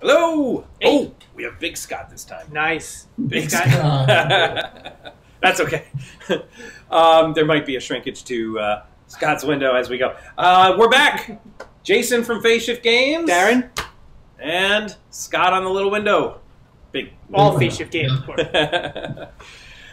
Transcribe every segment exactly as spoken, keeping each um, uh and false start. Hello! Hey. Oh, we have Big Scott this time. Nice. Big, Big Scott. Scott. That's okay. Um, there might be a shrinkage to uh, Scott's window as we go. Uh, we're back. Jason from Phase Shift Games. Darren. And Scott on the little window. Big. All Phase Shift Games, of course.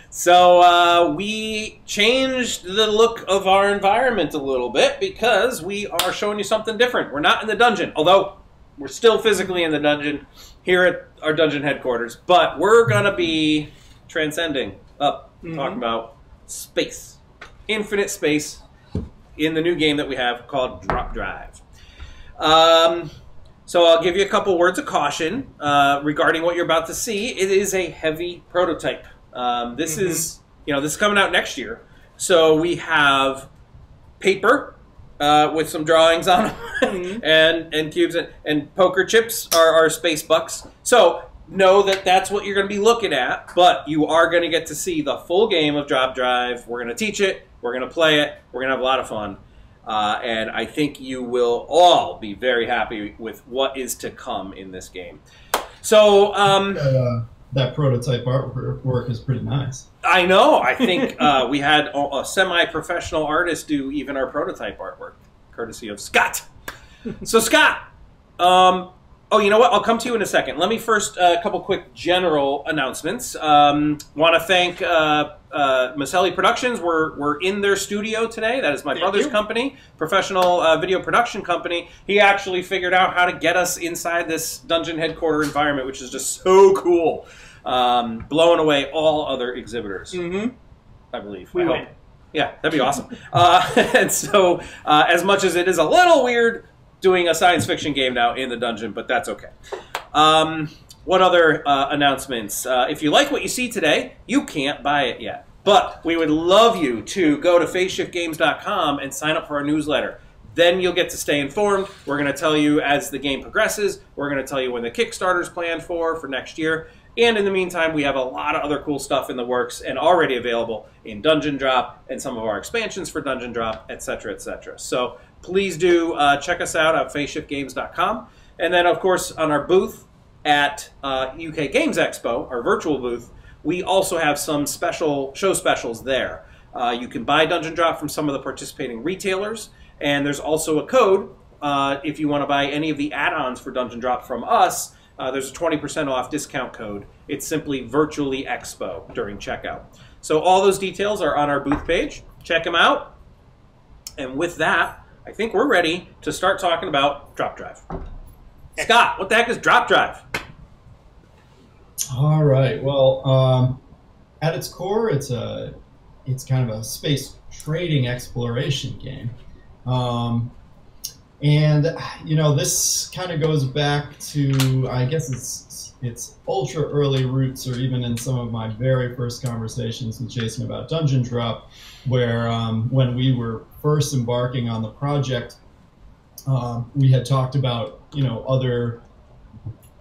So uh, we changed the look of our environment a little bit because we are showing you something different. We're not in the dungeon, although... We're still physically in the dungeon here at our dungeon headquarters, but we're going to be transcending up, mm-hmm. talking about space, infinite space, in the new game that we have called Drop Drive. Um, so I'll give you a couple words of caution uh, regarding what you're about to see. It is a heavy prototype. Um, this mm-hmm. is, you know, this is coming out next year. So we have paper. Uh, with some drawings on them mm-hmm. and, and cubes and, and poker chips are, are space bucks. So know that that's what you're going to be looking at, but you are going to get to see the full game of Drop Drive. We're going to teach it. We're going to play it. We're going to have a lot of fun. Uh, and I think you will all be very happy with what is to come in this game. So... Um, uh, that prototype artwork is pretty nice. I know. I think uh, we had a, a semi-professional artist do even our prototype artwork, courtesy of Scott. So, Scott, um, oh, you know what? I'll come to you in a second. Let me first, a uh, couple quick general announcements. Um, want to thank uh, uh, Maselli Productions. We're, we're in their studio today. That is my thank brother's you. company, professional uh, video production company. He actually figured out how to get us inside this dungeon headquarter environment, which is just so cool. Um, blowing away all other exhibitors, mm-hmm. I believe. We I win. Hope. Yeah, that'd be awesome. Uh, and so, uh, as much as it is a little weird doing a science fiction game now in the dungeon, but that's okay. Um, what other uh, announcements? Uh, if you like what you see today, you can't buy it yet. But we would love you to go to phase shift games dot com and sign up for our newsletter. Then you'll get to stay informed. We're going to tell you as the game progresses. We're going to tell you when the Kickstarter's planned for for next year. And in the meantime, we have a lot of other cool stuff in the works and already available in Dungeon Drop and some of our expansions for Dungeon Drop, et cetera, et cetera. So please do uh, check us out at phase shift games dot com. And then, of course, on our booth at uh, U K Games Expo, our virtual booth, we also have some special show specials there. Uh, you can buy Dungeon Drop from some of the participating retailers. And there's also a code uh, if you want to buy any of the add-ons for Dungeon Drop from us. Uh, there's a twenty percent off discount code. It's simply Virtually Expo during checkout. So all those details are on our booth page. Check them out. And with that, I think we're ready to start talking about Drop Drive. Scott, what the heck is Drop Drive? All right. Well, um, at its core, it's a it's kind of a space trading exploration game. Um, And, you know, this kind of goes back to, I guess it's, it's ultra early roots, or even in some of my very first conversations with Jason about Dungeon Drop, where um, when we were first embarking on the project, uh, we had talked about, you know, other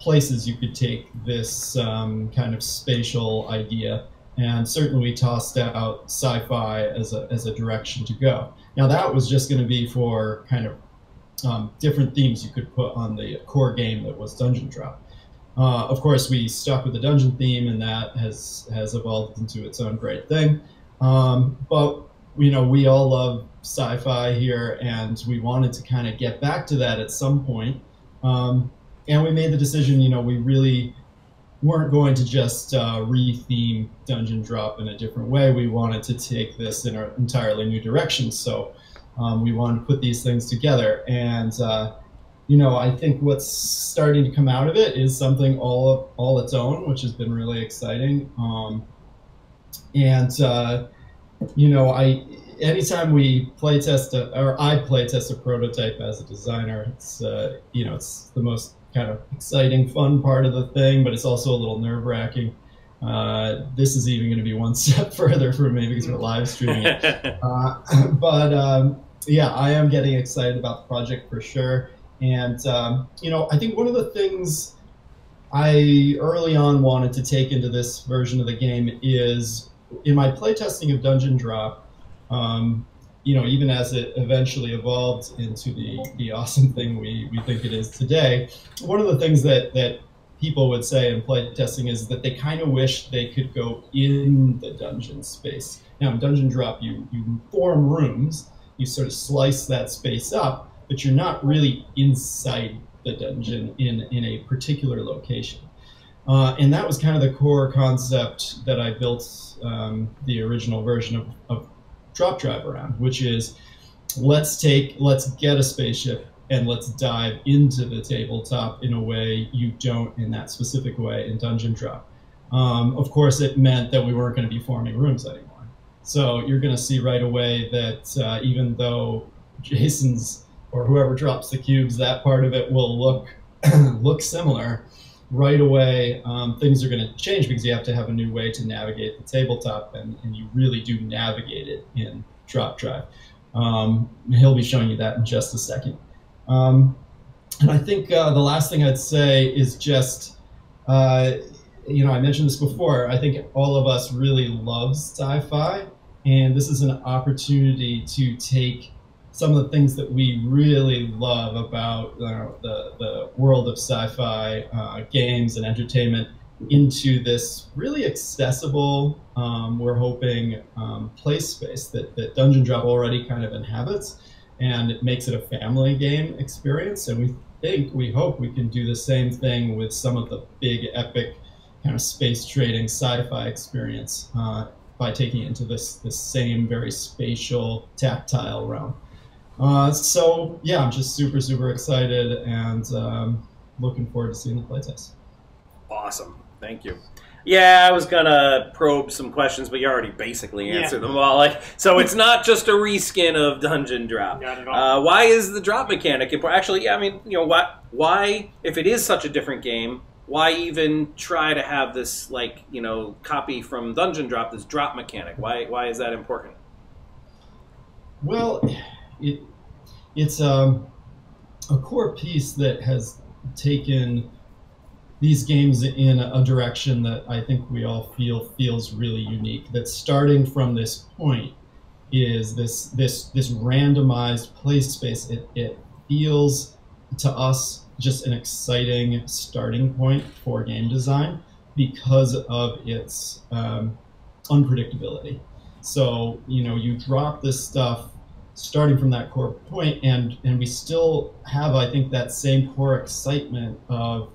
places you could take this um, kind of spatial idea. And certainly we tossed out sci-fi as a, as a direction to go. Now, that was just going to be for kind of Um, different themes you could put on the core game that was Dungeon Drop. Uh, of course, we stuck with the dungeon theme, and that has has evolved into its own great thing. Um, but you know, we all love sci-fi here, and we wanted to kind of get back to that at some point. Um, and we made the decision, you know, we really weren't going to just uh, re-theme Dungeon Drop in a different way. We wanted to take this in an entirely new direction. So. Um, we wanted to put these things together, and uh, you know, I think what's starting to come out of it is something all of, all its own, which has been really exciting. Um, and uh, you know, I anytime we play test a, or I play test a prototype as a designer, it's uh, you know, it's the most kind of exciting, fun part of the thing, but it's also a little nerve-wracking. Uh, this is even going to be one step further for me because we're live streaming it. uh, but. Um, Yeah, I am getting excited about the project for sure. And, um, you know, I think one of the things I early on wanted to take into this version of the game is in my playtesting of Dungeon Drop, um, you know, even as it eventually evolved into the, the awesome thing we, we think it is today, one of the things that, that people would say in play testing is that they kind of wish they could go in the dungeon space. Now in Dungeon Drop, you, you form rooms, you sort of slice that space up, but you're not really inside the dungeon in, in a particular location. Uh, and that was kind of the core concept that I built um, the original version of, of Drop Drive around, which is let's take, let's get a spaceship and let's dive into the tabletop in a way you don't in that specific way in Dungeon Drop. Um, of course, it meant that we weren't going to be forming rooms anymore. So you're going to see right away that uh, even though Jason's or whoever drops the cubes, that part of it will look look similar. Right away, um, things are going to change because you have to have a new way to navigate the tabletop, and, and you really do navigate it in Drop Drive. Um, he'll be showing you that in just a second. Um, and I think uh, the last thing I'd say is just, uh, you know, I mentioned this before, I think all of us really love sci-fi, and this is an opportunity to take some of the things that we really love about uh, the, the world of sci-fi uh, games and entertainment into this really accessible, um, we're hoping, um, play space that, that Dungeon Drop already kind of inhabits, and it makes it a family game experience. And we think, we hope we can do the same thing with some of the big epic kind of space trading sci-fi experience uh, by taking it into this, this same very spatial, tactile realm. Uh, so, yeah, I'm just super, super excited and um, looking forward to seeing the playtest. Awesome. Thank you. Yeah, I was going to probe some questions, but you already basically answered yeah. them all. Like, so it's not just a reskin of Dungeon Drop. Not at all. Uh, why is the drop mechanic important? Actually, yeah, I mean, you know, why, why, if it is such a different game, why even try to have this, like, you know, copy from Dungeon Drop, this drop mechanic? Why, why is that important? Well... It, it's um, a core piece that has taken these games in a direction that I think we all feel feels really unique. That starting from this point is this this this randomized play space. It, it feels to us just an exciting starting point for game design because of its um, unpredictability. So, you know, you drop this stuff starting from that core point, and and we still have, I think, that same core excitement of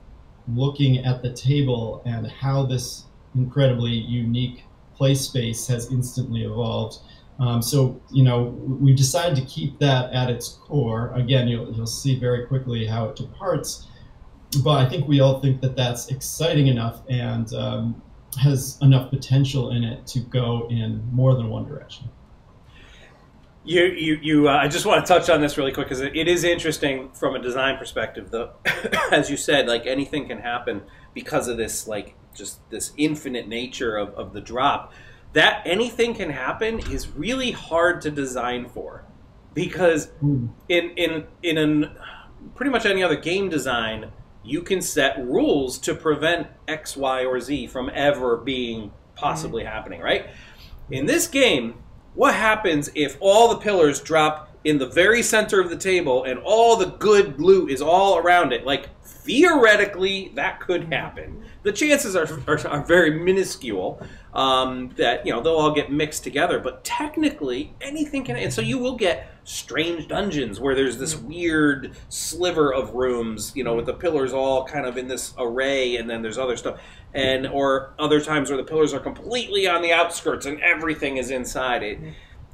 looking at the table and how this incredibly unique play space has instantly evolved. Um, so, you know, we decided to keep that at its core. Again, you'll, you'll see very quickly how it departs, but I think we all think that that's exciting enough and um, has enough potential in it to go in more than one direction. You, you, you. Uh, I just want to touch on this really quick because it, it is interesting from a design perspective. Though, as you said, like anything can happen because of this, like just this infinite nature of, of the drop. That anything can happen is really hard to design for, because mm. in in in an, pretty much any other game design, you can set rules to prevent X, Y, or Z from ever being possibly mm. happening. Right? In this game. What happens if all the pillars drop in the very center of the table and all the good loot is all around it? Like, theoretically, that could happen. The chances are, are, are very minuscule um, that, you know, they'll all get mixed together. But technically, anything can... And so you will get strange dungeons where there's this weird sliver of rooms, you know, with the pillars all kind of in this array, and then there's other stuff. And or other times where the pillars are completely on the outskirts and everything is inside it.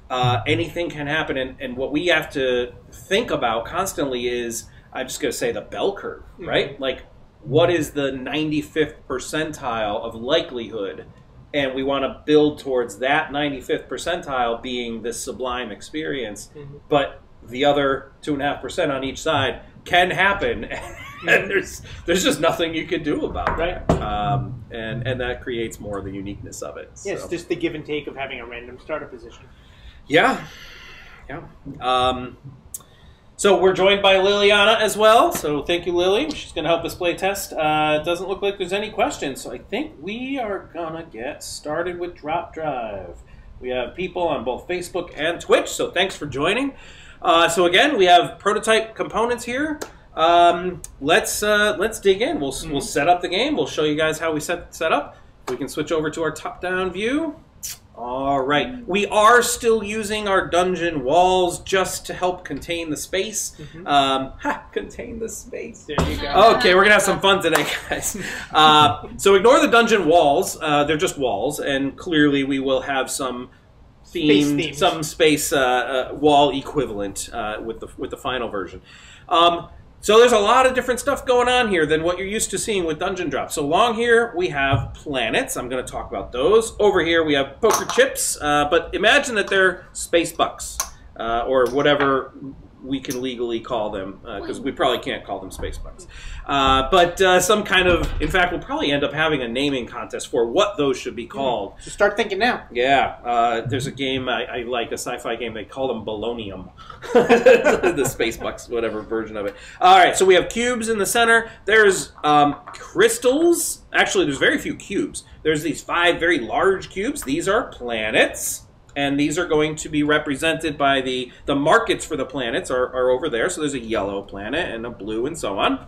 Uh, anything can happen. And, and what we have to think about constantly is, I'm just going to say, the bell curve, right? Mm-hmm. Like, what is the ninety-fifth percentile of likelihood? And we want to build towards that ninety-fifth percentile being this sublime experience. Mm-hmm. But the other two and a half percent on each side can happen. Mm-hmm. And there's there's just nothing you can do about that. Right. Um, and, and that creates more of the uniqueness of it. Yes, so. Just the give and take of having a random starter position. Yeah. Yeah. Um, So we're joined by Liliana as well. So thank you, Lily. She's going to help us play test. Uh, it doesn't look like there's any questions. So I think we are going to get started with Drop Drive. We have people on both Facebook and Twitch, so thanks for joining. Uh, so again, we have prototype components here. Um, let's uh, let's dig in. We'll mm-hmm. we'll set up the game. We'll show you guys how we set set up. We can switch over to our top-down view. All right, we are still using our dungeon walls just to help contain the space. Mm-hmm. um, ha, contain the space. There you go. Okay, we're gonna have some fun today, guys. Uh, so ignore the dungeon walls. Uh, they're just walls, and clearly we will have some themed, space themed. some space uh, uh, wall equivalent uh, with the with the final version. Um, so there's a lot of different stuff going on here than what you're used to seeing with Dungeon Drop. So along here, we have planets. I'm going to talk about those. Over here, we have poker chips. Uh, but imagine that they're space bucks, uh, or whatever we can legally call them, because uh, we probably can't call them space bucks. Uh, but uh, some kind of, in fact, we'll probably end up having a naming contest for what those should be called. So start thinking now. Yeah. Uh, there's a game I, I like, a sci-fi game, they call them Balonium. The space bucks, whatever version of it. All right, so we have cubes in the center. There's um, crystals. Actually, there's very few cubes. There's these five very large cubes. These are planets. And these are going to be represented by the, the markets for the planets are, are over there. So there's a yellow planet and a blue and so on.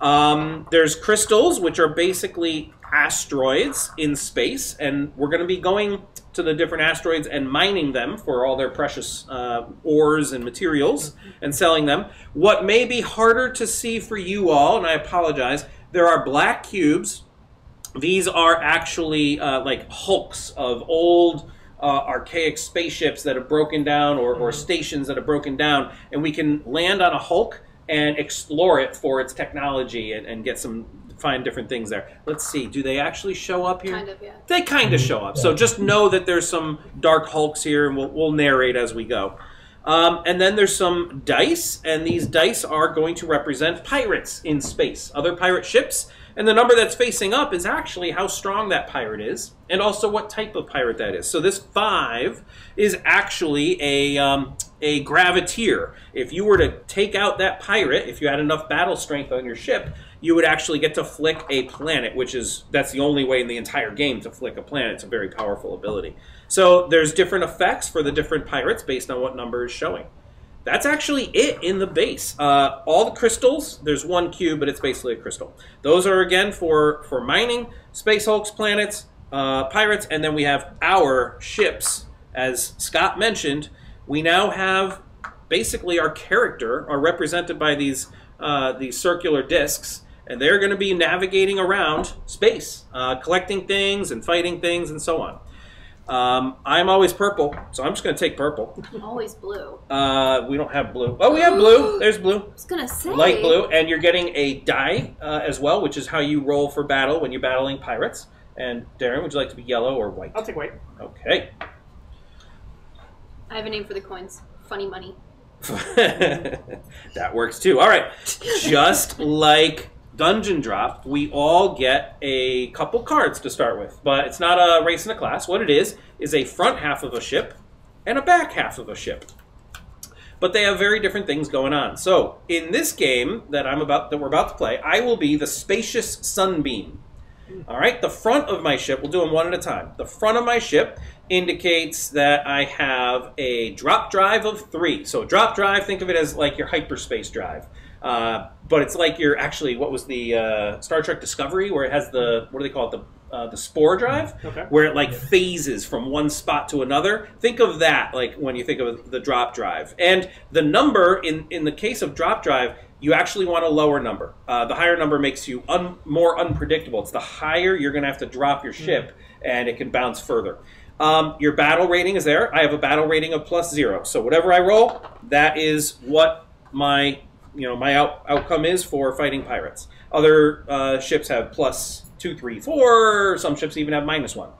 Um, there's crystals, which are basically asteroids in space. And we're going to be going to the different asteroids and mining them for all their precious uh, ores and materials and selling them. What may be harder to see for you all, and I apologize, there are black cubes. These are actually uh, like hulks of old... Uh, archaic spaceships that have broken down or, or stations that have broken down, and we can land on a hulk and explore it for its technology and, and get some find different things there. Let's see, do they actually show up here? Kind of, yeah. They kind of show up, so just know that there's some dark hulks here, and we'll, we'll narrate as we go. Um, and then there's some dice, and these dice are going to represent pirates in space, other pirate ships. And the number that's facing up is actually how strong that pirate is, and also what type of pirate that is. So this five is actually a, um, a Graviteer. If you were to take out that pirate, if you had enough battle strength on your ship, you would actually get to flick a planet, which is, that's the only way in the entire game to flick a planet. It's a very powerful ability. So there's different effects for the different pirates based on what number is showing. That's actually it in the base. Uh, all the crystals, there's one cube, but it's basically a crystal. Those are, again, for, for mining, space hulks, planets, uh, pirates, and then we have our ships. As Scott mentioned, we now have basically our character are represented by these, uh, these circular discs, and they're going to be navigating around space, uh, collecting things and fighting things and so on. Um, I'm always purple, so I'm just going to take purple. I'm always blue. Uh, we don't have blue. Oh, we have blue. There's blue. I was going to say. Light blue. And you're getting a die uh, as well, which is how you roll for battle when you're battling pirates. And Darren, would you like to be yellow or white? I'll take white. Okay. I have a name for the coins. Funny money. That works too. All right. Just like... Dungeon Drop, we all get a couple cards to start with, but it's not a race in a class. What it is is a front half of a ship and a back half of a ship, but they have very different things going on. So in this game that I'm about that we're about to play, I will be the Spacious Sunbeam. All right, the front of my ship, we'll do them one at a time. The front of my ship indicates that I have a drop drive of three. So drop drive, think of it as like your hyperspace drive. Uh, but it's like you're actually, what was the uh, Star Trek Discovery, where it has the, what do they call it, the, uh, the spore drive? Okay. Where it like phases from one spot to another. Think of that, like when you think of the drop drive. And the number, in, in the case of drop drive, you actually want a lower number. Uh, the higher number makes you un more unpredictable. It's the higher you're going to have to drop your ship, and it can bounce further. Um, your battle rating is there. I have a battle rating of plus zero. So whatever I roll, that is what my... you know, my out outcome is for fighting pirates. Other uh, ships have plus two, three, four. Some ships even have minus one.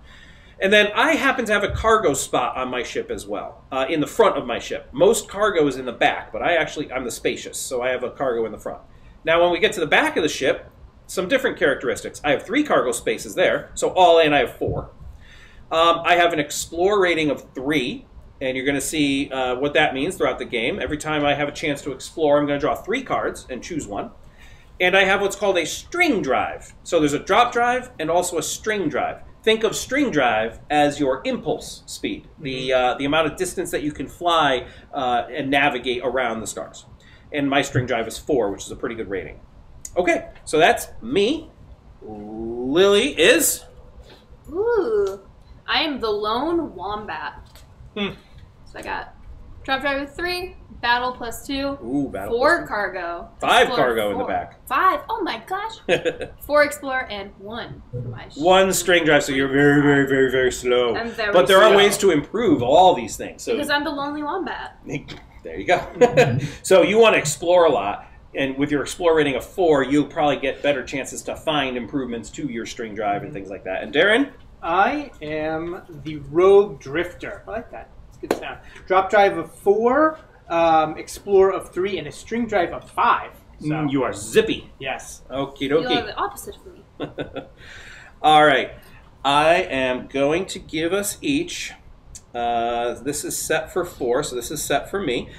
And then I happen to have a cargo spot on my ship as well, uh, in the front of my ship. Most cargo is in the back, but I actually, I'm the spacious, so I have a cargo in the front. Now, when we get to the back of the ship, some different characteristics. I have three cargo spaces there, so all in I have four. Um, I have an explore rating of three. And you're going to see uh, what that means throughout the game. Every time I have a chance to explore, I'm going to draw three cards and choose one. And I have what's called a string drive. So there's a drop drive and also a string drive. think of string drive as your impulse speed, the, uh, the amount of distance that you can fly uh, and navigate around the stars. And my string drive is four, which is a pretty good rating. Okay, so that's me. Lily is? Ooh, I am the lone wombat. Hmm. So I got drop drive with three, battle plus two, Ooh, battle four plus two. cargo, five cargo four. in the back, five. Oh my gosh, four explorer and one. One string drive. So you're very, very, very, very slow. I'm very but there slow. are ways to improve all these things. So because I'm the lonely wombat. There you go. Mm-hmm. So you want to explore a lot. And with your explore rating of four, you'll probably get better chances to find improvements to your string drive and things like that. And Darren? I am the Rogue Drifter. I like that. It's a good sound. Drop drive of four, um, explore of three, and a string drive of five. So. Mm, you are zippy. Yes. Okie dokie. You're the opposite for me. All right. I am going to give us each. Uh, this is set for four, so this is set for me.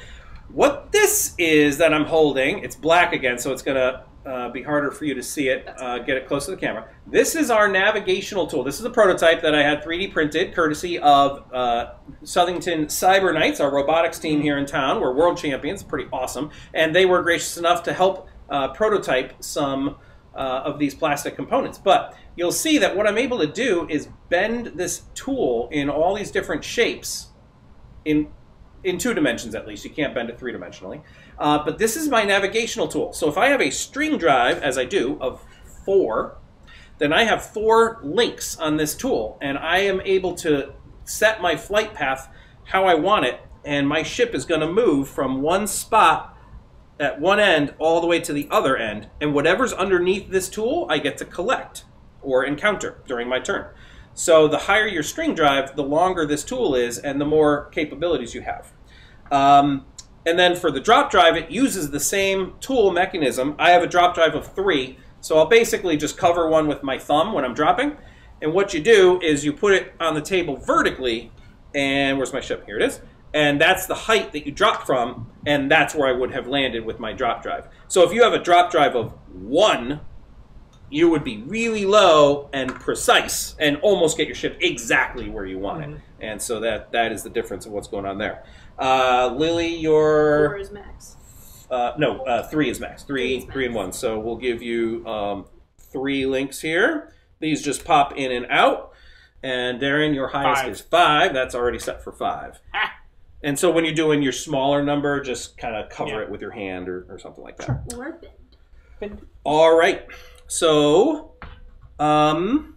What this is that I'm holding, it's black again, so it's going to uh, be harder for you to see it. Uh, get it close to the camera. This is our navigational tool. This is a prototype that I had three D printed, courtesy of uh, Southington Cyber Knights, our robotics team here in town. We're world champions, pretty awesome. And they were gracious enough to help uh, prototype some uh, of these plastic components. But you'll see that what I'm able to do is bend this tool in all these different shapes in in two dimensions at least. You can't bend it three-dimensionally. Uh, but this is my navigational tool. So if I have a string drive, as I do, of four, then I have four links on this tool. And I am able to set my flight path how I want it. And my ship is going to move from one spot at one end all the way to the other end. And whatever's underneath this tool, I get to collect or encounter during my turn. So the higher your string drive, the longer this tool is and the more capabilities you have. Um, and then for the drop drive, it uses the same tool mechanism. I have a drop drive of three, so I'll basically just cover one with my thumb when I'm dropping. And what you do is you put it on the table vertically, and where's my ship? Here it is. And that's the height that you drop from, and that's where I would have landed with my drop drive. So if you have a drop drive of one, you would be really low and precise and almost get your ship exactly where you want mm-hmm. it. And so that, that is the difference of what's going on there. Uh, Lily, your... Four is max. Uh, no, uh, three is max. Three, three, three max. and one. So we'll give you um, three links here. These just pop in and out. And Darren, your highest five. is five. That's already set for five. Ah. And so when you're doing your smaller number, just kind of cover yeah. it with your hand or, or something like that. Sure. Or bend. Bend. All right. So, um,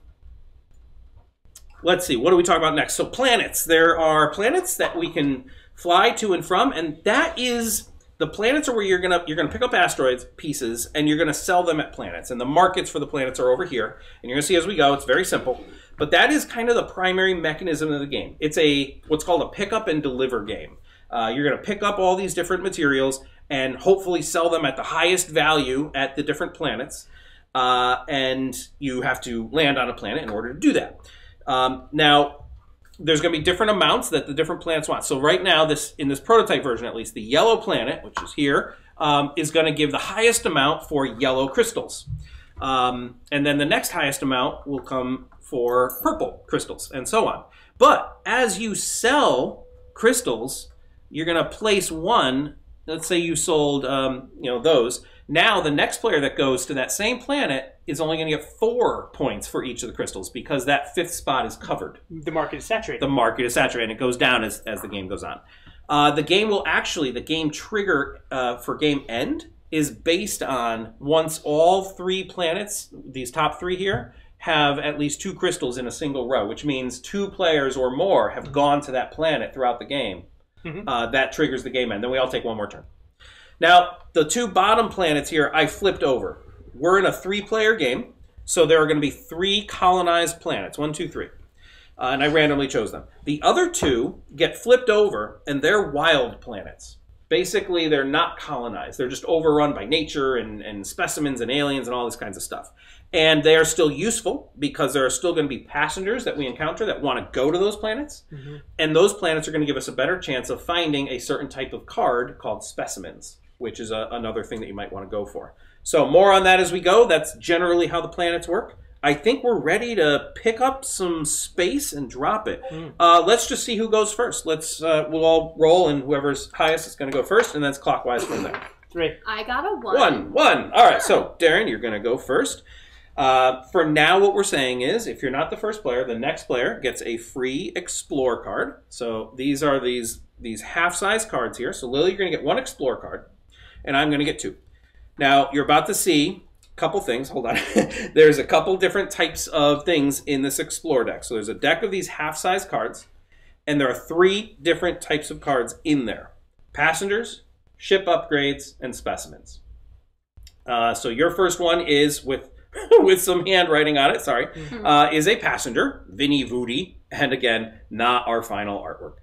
let's see. What do we talk about next? So planets. There are planets that we can fly to and from, and that is the planets are where you're gonna you're gonna pick up asteroids pieces and you're gonna sell them at planets. And the markets for the planets are over here. And you're gonna see as we go. It's very simple, but that is kind of the primary mechanism of the game. It's a what's called a pick up and deliver game. Uh, you're gonna pick up all these different materials and hopefully sell them at the highest value at the different planets. Uh, and you have to land on a planet in order to do that. Um, now, there's going to be different amounts that the different planets want. So right now, this in this prototype version at least, the yellow planet, which is here, um, is going to give the highest amount for yellow crystals. Um, and then the next highest amount will come for purple crystals and so on. But as you sell crystals, you're going to place one. Let's say you sold um, you know, those. Now the next player that goes to that same planet is only going to get four points for each of the crystals because that fifth spot is covered. The market is saturated. The market is saturated, and it goes down as, as the game goes on. Uh, the game will actually, the game trigger uh, for game end is based on once all three planets, these top three here, have at least two crystals in a single row, which means two players or more have gone to that planet throughout the game. Mm-hmm. uh, that triggers the game end. Then we all take one more turn. Now, the two bottom planets here, I flipped over. We're in a three-player game, so there are going to be three colonized planets. One, two, three. Uh, and I randomly chose them. The other two get flipped over, and they're wild planets. Basically, they're not colonized. They're just overrun by nature and, and specimens and aliens and all this kinds of stuff. And they are still useful because there are still going to be passengers that we encounter that want to go to those planets. Mm-hmm. And those planets are going to give us a better chance of finding a certain type of card called specimens, which is a, another thing that you might want to go for. So more on that as we go. That's generally how the planets work. I think we're ready to pick up some space and drop it. Mm. Uh, let's just see who goes first. Let's uh, we'll all roll, and whoever's highest is going to go first, and that's clockwise from there. Three. I got a one. One. One. All right. So Darren, you're going to go first. Uh, for now, what we're saying is, if you're not the first player, the next player gets a free explore card. So these are these these half-size cards here. So Lily, you're going to get one explore card, and I'm going to get two. Now you're about to see. Couple things. Hold on. There's a couple different types of things in this explore deck. So there's a deck of these half-size cards, and there are three different types of cards in there: passengers, ship upgrades, and specimens. Uh, so your first one is with with some handwriting on it. Sorry, uh, is a passenger, Vinnie Voody, and again, not our final artwork.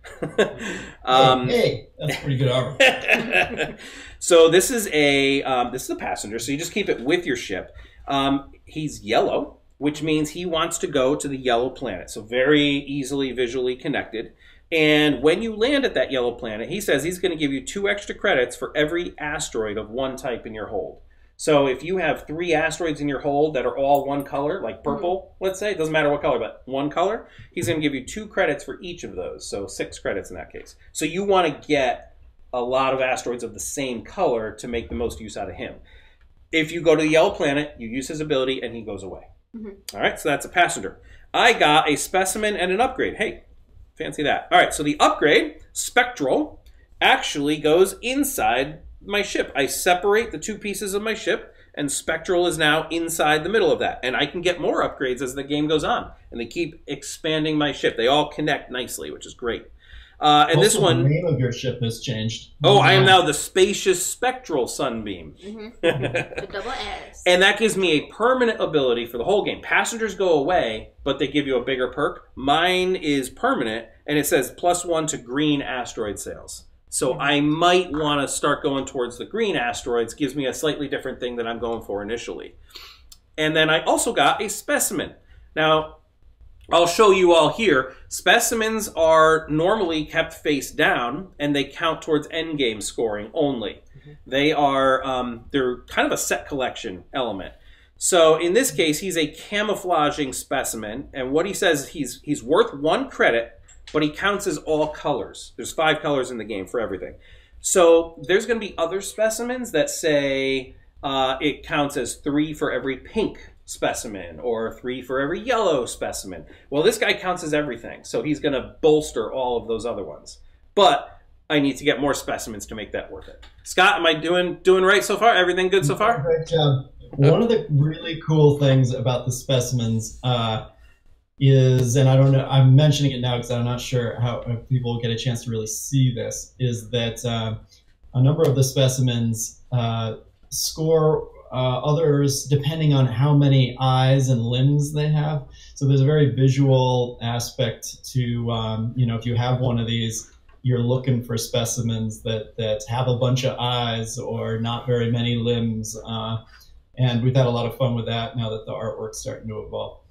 um, hey, that's pretty good artwork. So this is a um, this is a passenger. So you just keep it with your ship. Um, he's yellow, which means he wants to go to the yellow planet. So very easily visually connected. And when you land at that yellow planet, he says he's going to give you two extra credits for every asteroid of one type in your hold. So if you have three asteroids in your hold that are all one color, like purple, let's say, it doesn't matter what color, but one color, he's going to give you two credits for each of those, so six credits in that case. So you want to get a lot of asteroids of the same color to make the most use out of him. If you go to the yellow planet, you use his ability, and he goes away. Mm-hmm. All right, so that's a passenger. I got a specimen and an upgrade. Hey, fancy that. All right, so the upgrade, Spectral, actually goes inside my ship. I separate the two pieces of my ship, and Spectral is now inside the middle of that, and I can get more upgrades as the game goes on, and they keep expanding my ship. They all connect nicely, which is great. Uh, and also, this one, the name of your ship has changed. Oh, yeah. I am now the Spacious Spectral Sunbeam. Mm-hmm. The double S. And that gives me a permanent ability for the whole game. Passengers go away, but they give you a bigger perk. Mine is permanent, and it says plus one to green asteroid sales. So I might want to start going towards the green asteroids. Gives me a slightly different thing that I'm going for initially. And then I also got a specimen. Now, I'll show you all here. Specimens are normally kept face down, and they count towards endgame scoring only. Mm-hmm. They are, um, they're kind of a set collection element. So in this case, he's a camouflaging specimen. And what he says, he's, he's worth one credit, but he counts as all colors. There's five colors in the game for everything. So there's going to be other specimens that say uh, it counts as three for every pink specimen or three for every yellow specimen. Well, this guy counts as everything, so he's going to bolster all of those other ones. But I need to get more specimens to make that worth it. Scott, am I doing doing right so far? Everything good so far? Great job. One of the really cool things about the specimens uh, is, and I don't know, I'm mentioning it now because I'm not sure how if people get a chance to really see this, is that uh, a number of the specimens uh, score uh, others depending on how many eyes and limbs they have. So there's a very visual aspect to, um, you know, if you have one of these, you're looking for specimens that, that have a bunch of eyes or not very many limbs. Uh, and we've had a lot of fun with that now that the artwork's starting to evolve.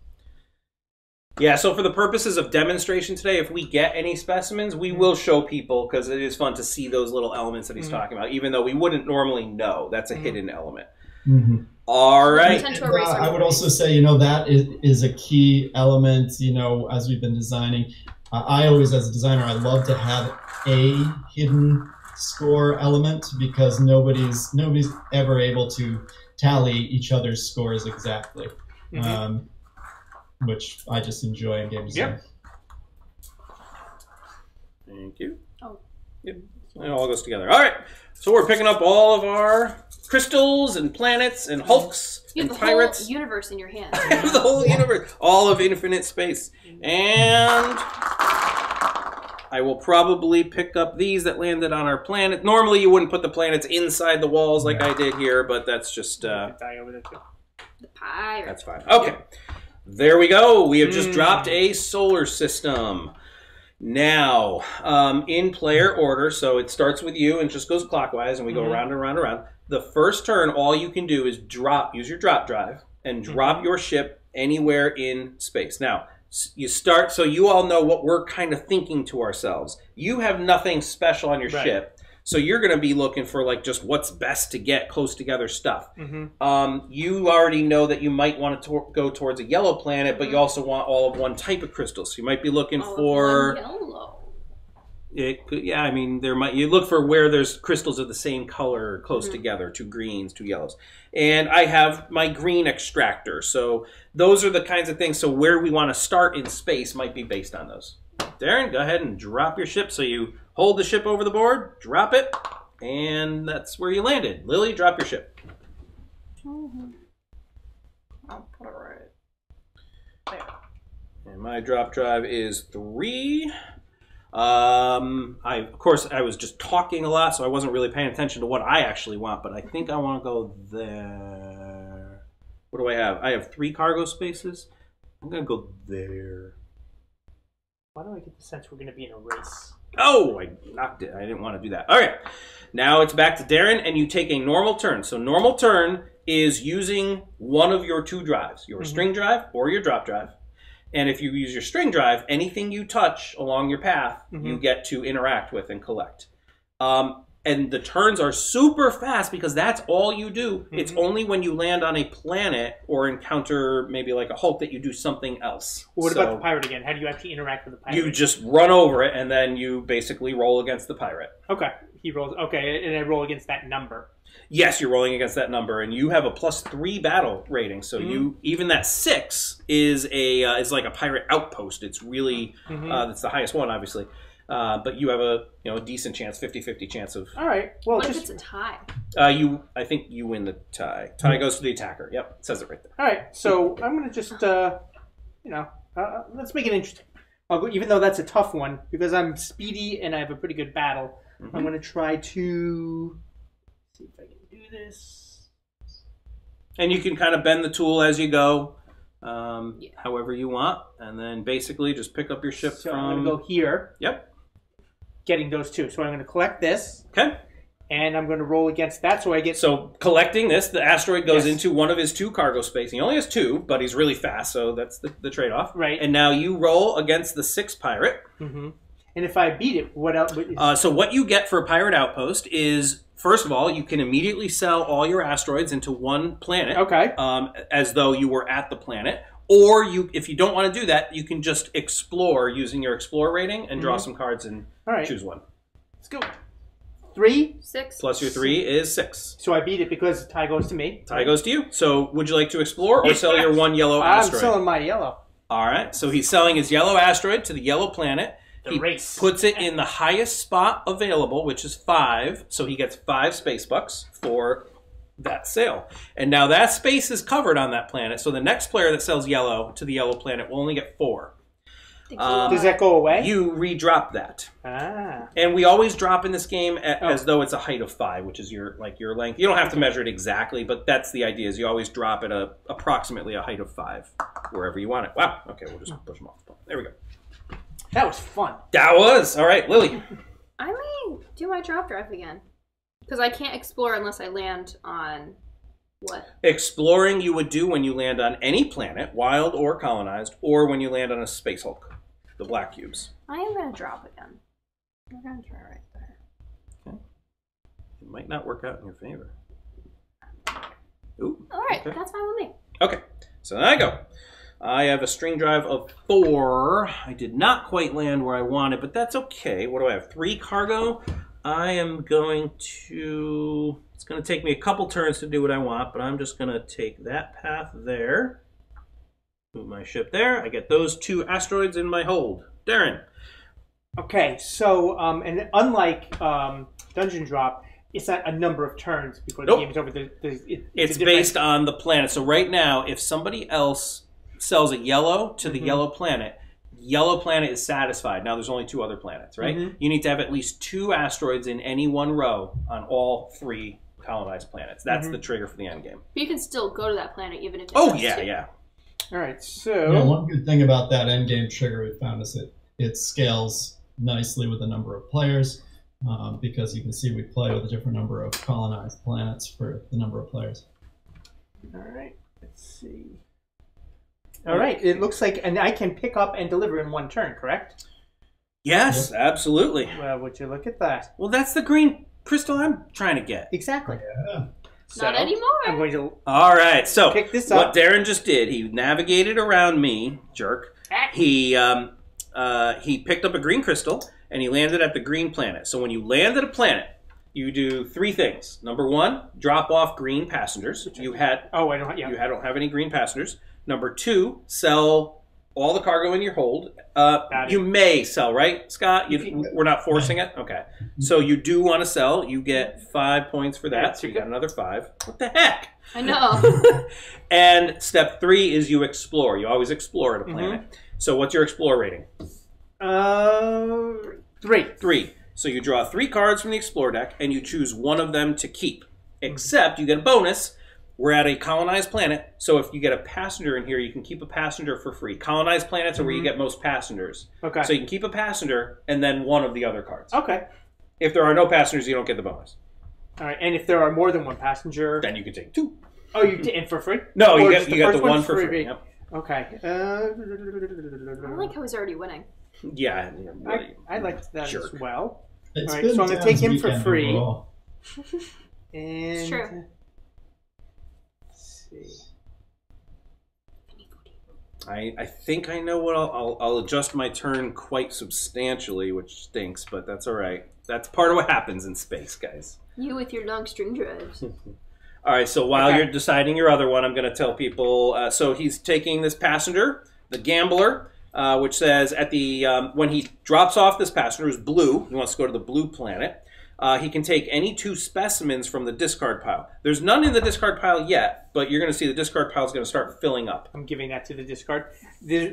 Yeah, so for the purposes of demonstration today, if we get any specimens, we will show people because it is fun to see those little elements that he's mm-hmm. talking about, even though we wouldn't normally know. That's a mm-hmm. hidden element. Mm-hmm. All right. And, uh, I would also say, you know, that is, is a key element, you know, as we've been designing. Uh, I always, as a designer, I love to have a hidden score element because nobody's, nobody's ever able to tally each other's scores exactly. Mm-hmm. Um, which I just enjoy in games. Yep. Thank you. Oh. Yep. It all goes together. All right. So we're picking up all of our crystals and planets and hulks you and have the pirates. Whole universe in your hands. I have the whole universe. All of infinite space. And I will probably pick up these that landed on our planet. Normally you wouldn't put the planets inside the walls like yeah. I did here, but that's just... Uh, the pirates. That's fine. Okay. There we go. We have just mm. dropped a solar system. Now, um, in player order, so it starts with you and just goes clockwise, and we mm. go around and around and around. The first turn, all you can do is drop, use your drop drive, and drop mm. your ship anywhere in space. Now, you start, so you all know what we're kind of thinking to ourselves. You have nothing special on your right. ship, So you're going to be looking for like just what's best to get close together stuff. Mm-hmm. um, you already know that you might want to tor go towards a yellow planet, but mm-hmm. you also want all of one type of crystal. So you might be looking all for of one yellow. It could, yeah, I mean, there might you look for where there's crystals of the same color close mm-hmm. together, two greens, two yellows. And I have my green extractor. So those are the kinds of things. So where we want to start in space might be based on those. Darren, go ahead and drop your ship. So you hold the ship over the board, drop it, and that's where you landed. Lily, drop your ship. Mm-hmm. I'll put it right there. And my drop drive is three. Um, I, of course, I was just talking a lot, so I wasn't really paying attention to what I actually want, but I think I want to go there. What do I have? I have three cargo spaces. I'm going to go there. Why do I get the sense we're going to be in a race? Oh, I knocked it. I didn't want to do that. All right. Now it's back to Darren, and you take a normal turn. So normal turn is using one of your two drives, your mm-hmm. string drive or your drop drive. And if you use your string drive, anything you touch along your path, mm-hmm. you get to interact with and collect. Um, and the turns are super fast because that's all you do. Mm-hmm. It's only when you land on a planet or encounter maybe like a Hulk that you do something else. Well, what so about the pirate again? How do you actually interact with the pirate? You just run over it and then you basically roll against the pirate. Okay. He rolls. Okay. And I roll against that number. Yes, you're rolling against that number, and you have a plus three battle rating. So mm-hmm. you even that six is a uh, is like a pirate outpost. It's really mm-hmm. uh, that's the highest one, obviously. Uh, but you have a you know a decent chance, fifty fifty chance of. All right. Well, what just, if it's a tie? Uh, you, I think you win the tie. Tie goes to the attacker. Yep, it says it right there. All right. So I'm gonna just uh, you know uh, let's make it interesting. I'll go, even though that's a tough one because I'm speedy and I have a pretty good battle. Mm-hmm. I'm gonna try to. See if I can do this. And you can kind of bend the tool as you go, um, yeah. however you want. And then basically just pick up your ship so from... I'm going to go here. Yep. Getting those two. So I'm going to collect this. Okay. And I'm going to roll against that so I get... So collecting this, the asteroid goes yes. into one of his two cargo spaces. He only has two, but he's really fast, so that's the, the trade-off. Right. And now you roll against the six pirate. Mm-hmm. And if I beat it, what else? Uh, so what you get for a pirate outpost is... First of all, you can immediately sell all your asteroids into one planet, okay. um, as though you were at the planet. Or you, if you don't want to do that, you can just explore using your explore rating and draw mm-hmm. some cards and right. choose one. Let's go. Three? Six. Plus your three is six. So I beat it because tie goes to me. Tie goes to you. So would you like to explore or yes. sell your one yellow I'm asteroid? I'm selling my yellow. All right. So he's selling his yellow asteroid to the yellow planet. He race. puts it in the highest spot available, which is five. So he gets five space bucks for that sale. And now that space is covered on that planet. So the next player that sells yellow to the yellow planet will only get four. Um, Does that go away? You redrop that. Ah. And we always drop in this game at, oh. as though it's a height of five, which is your like your length. You don't have to measure it exactly, but that's the idea is you always drop at a, approximately a height of five wherever you want it. Wow. Okay, we'll just push them off. There we go. That was fun. That was. All right, Lily. I may do my drop drive again. Because I can't explore unless I land on what? Exploring you would do when you land on any planet, wild or colonized, or when you land on a space hulk, the black cubes. I am going to drop again. We're going to try right there. Okay. It might not work out in your favor. Ooh. All right, okay. That's fine with me. Okay, so then I go. I have a string drive of four. I did not quite land where I wanted, but that's okay. What do I have? Three cargo. I am going to... It's going to take me a couple turns to do what I want, but I'm just going to take that path there. Move my ship there. I get those two asteroids in my hold. Darren. Okay, so, um, and unlike um, Dungeon Drop, it's not a number of turns before nope. the game is over. There's, there's, it, it's it's based on the planet. So right now, if somebody else... sells a yellow to the mm-hmm. yellow planet, yellow planet is satisfied. Now there's only two other planets, right? Mm-hmm. You need to have at least two asteroids in any one row on all three colonized planets. That's mm-hmm. the trigger for the end game. But you can still go to that planet even if it's oh yeah two. yeah all right, so yeah, one good thing about that end game trigger we found is it it scales nicely with the number of players, um, because you can see we play with a different number of colonized planets for the number of players. All right, let's see. All right. It looks like, and I can pick up and deliver in one turn, correct? Yes, absolutely. Well, would you look at that? Well, that's the green crystal I'm trying to get. Exactly. Yeah. So, not anymore. I'm going to. All right. So pick this up. What Darren just did, he navigated around me, jerk. He um, uh, he picked up a green crystal and he landed at the green planet. So when you land at a planet, you do three things. Number one, drop off green passengers. You had oh, I don't have, yeah. you had, don't have any green passengers. Number two, sell all the cargo in your hold. Uh, you may sell, right, Scott? You, we're not forcing it? Okay. So you do want to sell. You get five points for that. So you got another five. What the heck? I know. And step three is you explore. You always explore at a planet. Mm-hmm. So what's your explore rating? Uh, three. Three. So you draw three cards from the explore deck, and you choose one of them to keep. Except you get a bonus. We're at a colonized planet, so if you get a passenger in here, you can keep a passenger for free. Colonized planets are mm-hmm. where you get most passengers. Okay. So you can keep a passenger and then one of the other cards. Okay. If there are no passengers, you don't get the bonus. All right, and if there are more than one passenger... Then you can take two. Oh, you did and for free? No, or you get the, you get the one for free. free. Yep. Okay. Uh, I like how he's already winning. Yeah. I, I liked that jerk. as well. It's All right, so I'm going to take him for free. And... Sure. I, I think I know what I'll, I'll, I'll adjust my turn quite substantially, which stinks, but that's all right. That's part of what happens in space, guys. You with your long string drives. All right, so while okay. you're deciding your other one, I'm going to tell people. Uh, so he's taking this passenger, the gambler, uh, which says at the um, when he drops off this passenger, who's blue, he wants to go to the blue planet. Uh, he can take any two specimens from the discard pile. There's none in the discard pile yet, but you're going to see the discard pile is going to start filling up. I'm giving that to the discard.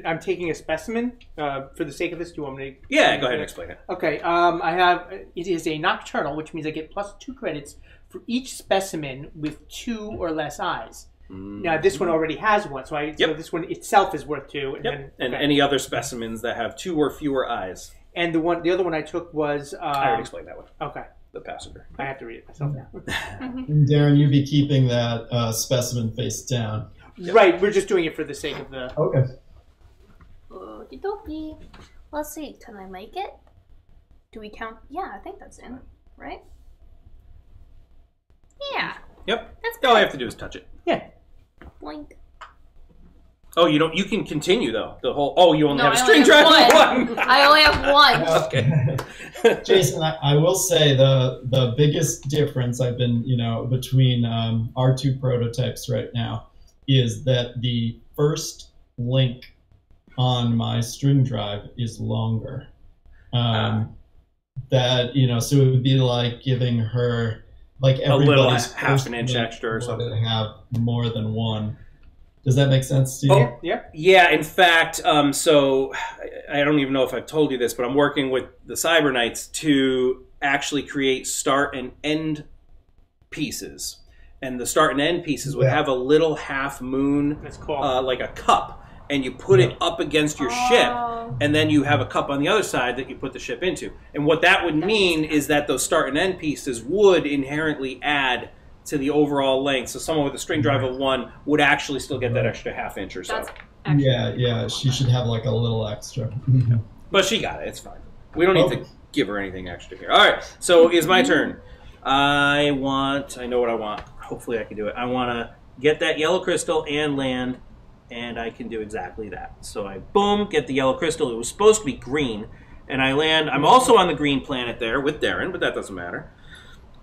I'm taking a specimen. Uh, for the sake of this, do you want me to... Yeah, go ahead and explain it. Okay, um, I have... It is a nocturnal, which means I get plus two credits for each specimen with two or less eyes. Mm-hmm. Now, this one already has one, so, I, yep. so this one itself is worth two. And, yep. then, and okay. any other specimens that have two or fewer eyes. And the one, the other one I took was... Um, I already explained that one. Okay. The passenger. I have to read it myself now. And Darren, you'd be keeping that uh, specimen face down. Yep. Right. We're just doing it for the sake of the... Okay. Okie dokie. Let's see. Can I make it? Do we count? Yeah, I think that's in. Right? Yeah. Yep. That's good. All I have to do is touch it. Yeah. Blink. Oh, you don't. You can continue though. The whole. Oh, you only no, have a string drive. One. one. I only have one. Okay. Jason, I, I will say the the biggest difference I've been, you know, between um, our two prototypes right now is that the first link on my string drive is longer. Um, uh, that you know, so it would be like giving her like everybody's a little half an inch extra or something. To have more than one. Does that make sense to you? Oh, yeah. Yeah, in fact, um, so I don't even know if I've told you this, but I'm working with the Cyber Knights to actually create start and end pieces. And the start and end pieces would yeah. have a little half moon, that's cool. uh, like a cup, and you put yeah. it up against your oh. ship, and then you have a cup on the other side that you put the ship into. And what that would mean is that those start and end pieces would inherently add to the overall length, so someone with a string drive of one would actually still get that extra half inch or so. Yeah, yeah, she should have like a little extra. But she got it, it's fine. We don't oh. need to give her anything extra here. All right, so it's my turn. I want, I know what I want. Hopefully I can do it. I want to get that yellow crystal and land, and I can do exactly that. So I, boom, get the yellow crystal. It was supposed to be green, and I land. I'm also on the green planet there with Darren, but that doesn't matter.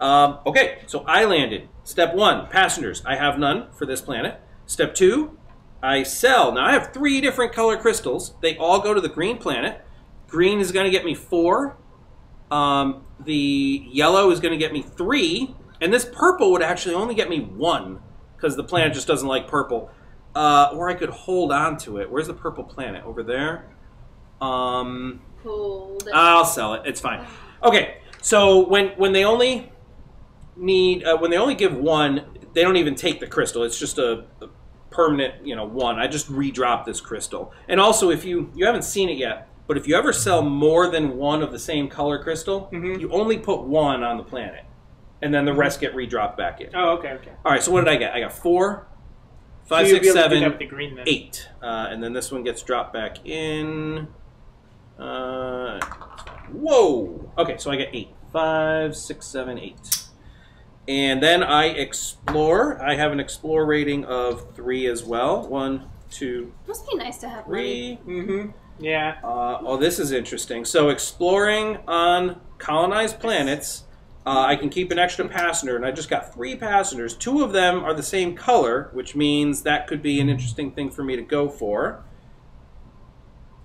Um, okay, so I landed. Step one, passengers. I have none for this planet. Step two, I sell. Now I have three different color crystals. They all go to the green planet. Green is going to get me four. Um, the yellow is going to get me three. And this purple would actually only get me one because the planet just doesn't like purple. Uh, or I could hold on to it. Where's the purple planet? Over there? Um, hold it. I'll sell it. It's fine. Okay, so when, when they only... need uh, when they only give one, they don't even take the crystal. It's just a, a permanent, you know, one. I just redrop this crystal. And also, if you you haven't seen it yet, but if you ever sell more than one of the same color crystal, mm-hmm. you only put one on the planet, and then the rest get redropped back in. Oh, okay, okay. All right. So what did I get? I got four, five, so six, seven, the green, eight, uh, and then this one gets dropped back in. Uh, whoa. Okay, so I get eight. five, six, seven, eight. And then I explore. I have an explore rating of three as well. One, two, three. Must be nice to have three. Mm-hmm. Yeah. Uh, oh, this is interesting. So exploring on colonized planets, uh, I can keep an extra passenger, and I just got three passengers. Two of them are the same color, which means that could be an interesting thing for me to go for.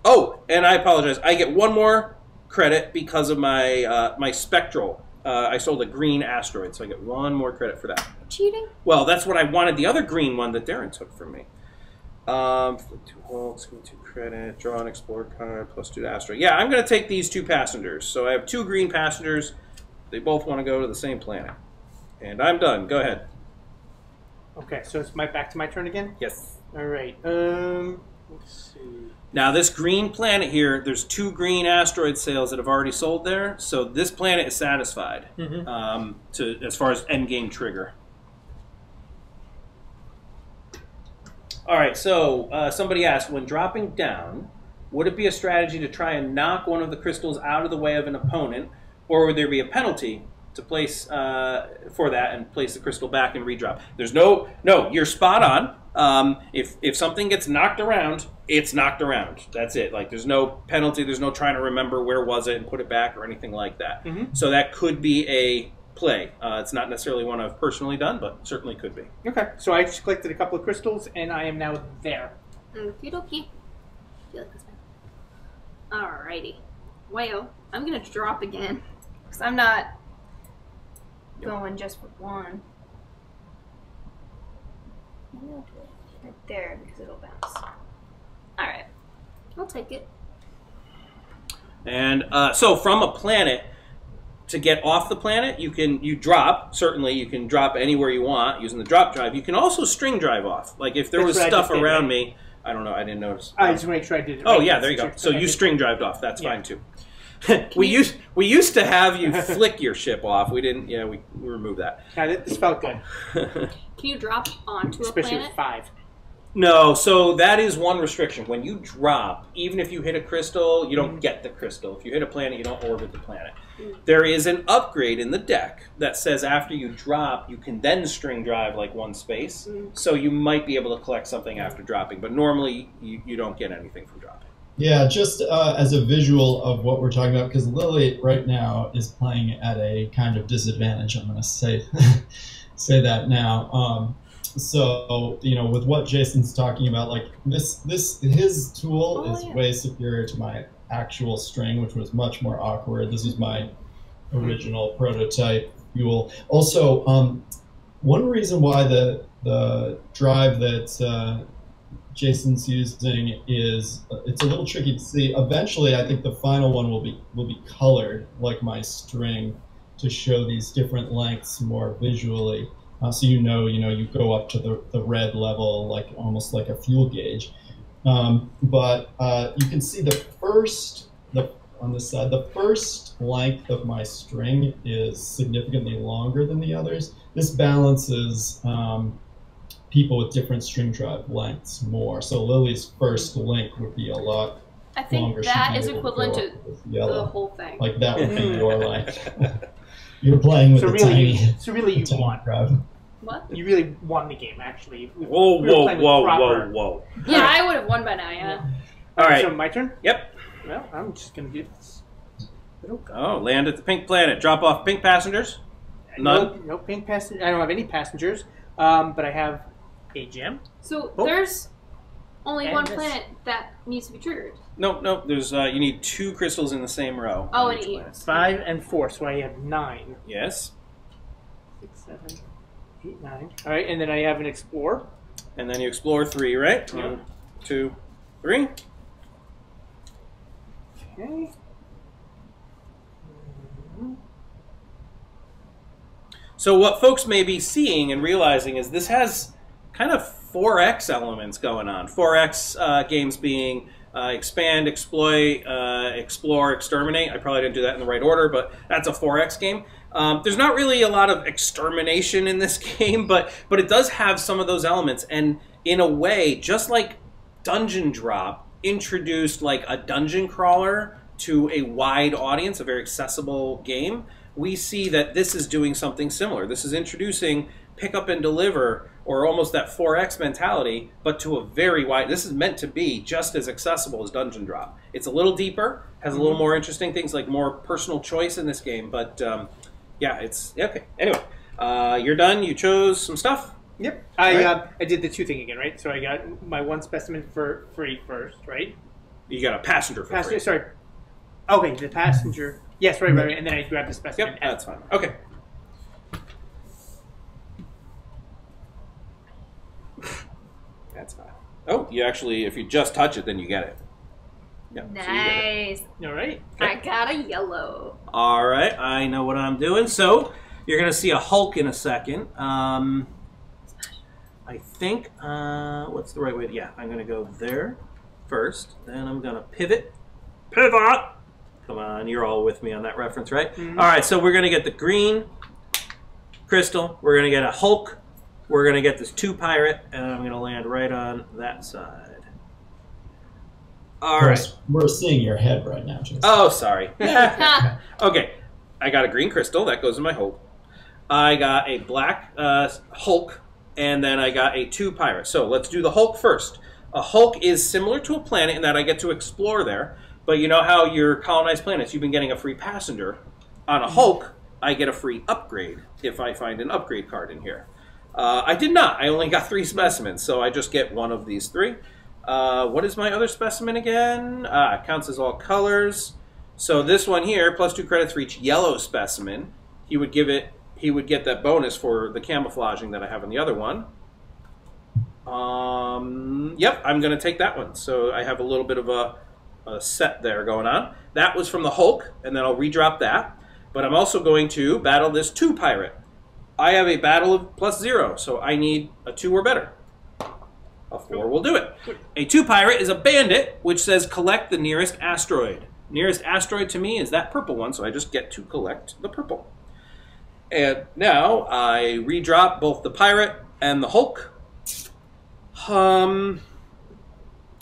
Oh, and I apologize. I get one more credit because of my uh, my spectral. Uh, I sold a green asteroid, so I get one more credit for that. Cheating? Well, that's what I wanted, the other green one that Darren took from me. Um, flip two hulks, give me two credit, draw an explore card, plus two to asteroid. Yeah, I'm going to take these two passengers. So I have two green passengers. They both want to go to the same planet. And I'm done. Go ahead. Okay, so it's my back to my turn again? Yes. All right. Um... Let's see. Now this green planet here, there's two green asteroid sales that have already sold there, so this planet is satisfied mm-hmm. um, to as far as end game trigger. All right, so uh, somebody asked, when dropping down, would it be a strategy to try and knock one of the crystals out of the way of an opponent, or would there be a penalty to place uh, for that and place the crystal back and redrop? There's no, no, you're spot on. Um, if, if something gets knocked around, it's knocked around. That's it. Like, there's no penalty. There's no trying to remember where was it and put it back or anything like that. Mm-hmm. So that could be a play. Uh, it's not necessarily one I've personally done, but certainly could be. Okay. So I just collected a couple of crystals, and I am now there. Okie dokie. I feel like this one. Alrighty. Well, I'm going to drop again, because I'm not yep. going just for one. Right there, because it'll bounce. Alright. I'll take it. And uh, so from a planet, to get off the planet, you can you drop, certainly you can drop anywhere you want using the drop drive. You can also string drive off. Like if there That's was stuff around did, right? me, I don't know, I didn't notice. I just want to make sure I did it. Right. Oh yeah, there you go. So you string drived off. That's yeah. fine too. we you... used we used to have you flick your ship off. We didn't. Yeah, we, we removed that. Yeah, this felt good. Can you drop onto a Especially planet? Especially five. No, so that is one restriction. When you drop, even if you hit a crystal, you don't get the crystal. If you hit a planet, you don't orbit the planet. There is an upgrade in the deck that says after you drop, you can then string drive like one space. So you might be able to collect something after dropping, but normally you, you don't get anything from dropping. Yeah, just uh, as a visual of what we're talking about, because Lily right now is playing at a kind of disadvantage. I'm going to say say that now. Um, so you know, with what Jason's talking about, like this, this his tool oh, is yeah. way superior to my actual string, which was much more awkward. This is my original mm-hmm. prototype fuel. Also, um, one reason why the the drive that uh, Jason's using is it's a little tricky to see. Eventually, I think the final one will be will be colored like my string to show these different lengths more visually. Uh, so you know, you know, you go up to the the red level, like almost like a fuel gauge. Um, but uh, you can see the first the on this side the first length of my string is significantly longer than the others. This balances. Um, people with different string drive lengths more. So Lily's first link would be a lot I think longer. That is equivalent to the whole thing. Like that would be your length. You're playing with so the really, tiny, So really you want drive. What? You really won the game, actually. We, whoa, we whoa, whoa, proper... whoa, whoa. Yeah, I would have won by now, yeah. All, All right. So my turn? Yep. Well, I'm just going to do this. Oh, land at the pink planet. Drop off pink passengers? None? No, no pink passengers. I don't have any passengers, um, but I have... a gem. So oh. there's only and one this. planet that needs to be triggered. No, no. There's uh, you need two crystals in the same row. Oh, and eight. Five and four, so I have nine. Yes. Six, seven, eight, nine. All right, and then I have an explore. And then you explore three, right? Yeah. One, two, three. Okay. So what folks may be seeing and realizing is this has kind of four X elements going on. four X uh, games being uh, expand, exploit, uh, explore, exterminate. I probably didn't do that in the right order, but that's a four X game. Um, there's not really a lot of extermination in this game, but, but it does have some of those elements. And in a way, just like Dungeon Drop introduced like a dungeon crawler to a wide audience, a very accessible game, we see that this is doing something similar. This is introducing pick up and deliver, or almost that four X mentality, but to a very wide, this is meant to be just as accessible as Dungeon Drop. It's a little deeper, has a little more interesting things, like more personal choice in this game, but um, yeah, it's, okay. Anyway, uh, you're done, you chose some stuff? Yep. I, right. uh, I did the two thing again, right? So I got my one specimen for free first, right? You got a passenger for passenger, free. Sorry. Okay, the passenger. Yes, right, right, right. And then I grabbed the specimen. Yep, that's fine. Okay. That's fine. Oh, you actually, if you just touch it, then you get it. Yep, nice. So you get it. All right. Okay. I got a yellow. All right. I know what I'm doing. So you're going to see a Hulk in a second. Um, I think, uh, what's the right way? Yeah, I'm going to go there first. Then I'm going to pivot. Pivot! Come on, you're all with me on that reference, right? Mm-hmm. All right, so we're going to get the green crystal. We're going to get a Hulk. We're going to get this two pirate, and I'm going to land right on that side. All right. We're seeing your head right now, Jason. Oh, sorry. Okay. I got a green crystal. That goes in my Hulk. I got a black uh, Hulk, and then I got a two pirate. So let's do the Hulk first. A Hulk is similar to a planet in that I get to explore there, but you know how your colonized planets, you've been getting a free passenger. On a Hulk, I get a free upgrade if I find an upgrade card in here. Uh, I did not. I only got three specimens, so I just get one of these three. Uh, what is my other specimen again? Ah, it counts as all colors. So this one here, plus two credits for each yellow specimen. He would give it. He would get that bonus for the camouflaging that I have in the other one. Um, yep, I'm going to take that one. So I have a little bit of a, a set there going on. That was from the Hulk, and then I'll redrop that. But I'm also going to battle this two pirate. I have a battle of plus zero, so I need a two or better. A four will do it. A two pirate is a bandit, which says collect the nearest asteroid. Nearest asteroid to me is that purple one, so I just get to collect the purple. And now I redrop both the pirate and the Hulk. Um,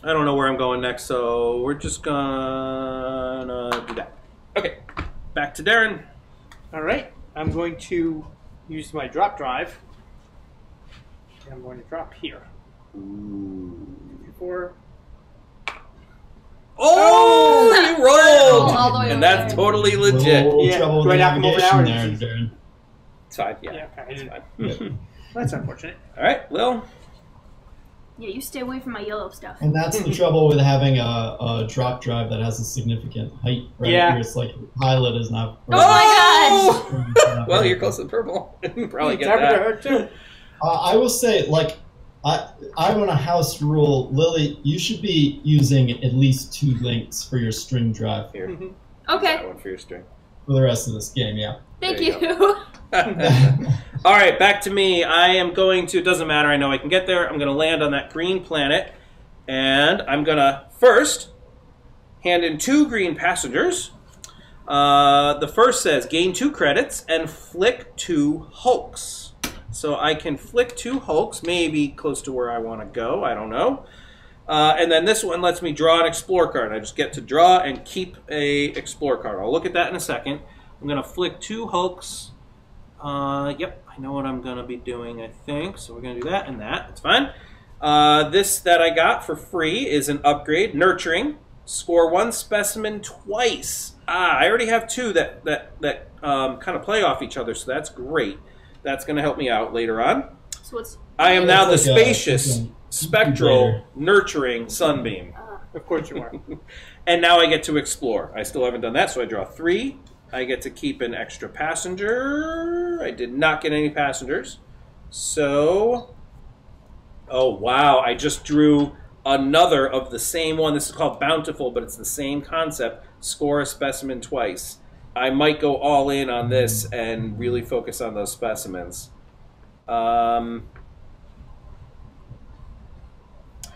I don't know where I'm going next, so we're just gonna do that. Okay, back to Darren. All right, I'm going to use my drop drive, and I'm going to drop here. Ooh. Four. Oh, oh, you rolled! All the way and away. That's totally legit. Roll yeah, do I knock him over now? It's fine, yeah. yeah okay. It's fine. Yeah. That's unfortunate. All right, Lil. Yeah, you stay away from my yellow stuff. And that's the trouble with having a, a drop drive that has a significant height right yeah. here. It's like the pilot is not... Oh, oh my gosh! Well, you're close to purple. You probably get that. Too. Uh, I will say, like, I, I want a house rule. Lily, you should be using at least two links for your string drive here. Mm-hmm. Okay. That one for your string. For the rest of this game, yeah. Thank there you. you. All right, back to me. I am going to, it doesn't matter, I know I can get there. I'm going to land on that green planet, and I'm going to first hand in two green passengers. Uh, the first says gain two credits and flick two Hulks. So I can flick two Hulks, maybe close to where I want to go, I don't know. Uh, and then this one lets me draw an explore card. I just get to draw and keep a explore card. I'll look at that in a second. I'm going to flick two Hulks. Uh, yep, I know what I'm going to be doing, I think. So we're going to do that and that. It's fine. Uh, this that I got for free is an upgrade, Nurturing. Score one specimen twice. Ah, I already have two that, that, that um, kind of play off each other, so that's great. That's going to help me out later on. So what's I am now the Spacious Spectral Nurturing Sunbeam. Of course you are. And now I get to explore. I still haven't done that, so I draw three. I get to keep an extra passenger. I did not get any passengers. So, oh wow, I just drew another of the same one. This is called Bountiful, but it's the same concept. Score a specimen twice. I might go all in on this and really focus on those specimens. Um,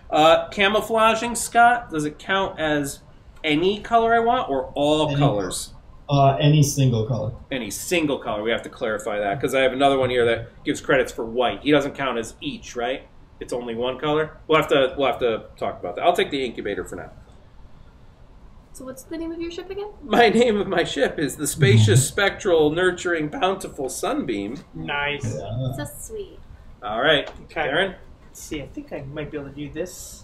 uh, camouflaging, Scott, does it count as any color I want or all any, colors? Uh, any single color. Any single color. We have to clarify that because I have another one here that gives credits for white. He doesn't count as each, right? It's only one color. We'll have to we'll have to talk about that. I'll take the incubator for now. So what's the name of your ship again? My name of my ship is the Spacious Spectral Nurturing Bountiful Sunbeam. Nice. Yeah. So sweet. All right. Okay. Karen? Let's see. I think I might be able to do this.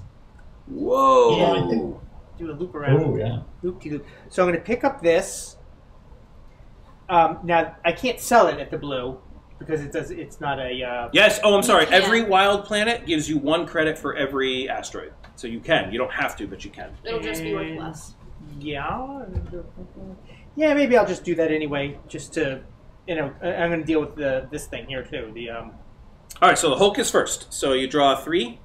Whoa. Yeah, I think do a loop around. Oh, yeah. Loop-de-loop. So I'm going to pick up this. Um, now, I can't sell it at the blue because it does, it's not a... Uh, yes. Oh, I'm sorry. Every wild planet gives you one credit for every asteroid. So you can. You don't have to, but you can. It'll just be worth less. Yeah. Yeah, maybe I'll just do that anyway, just to, you know, I'm going to deal with the this thing here, too. The um... All right, so the Hulk is first. So you draw three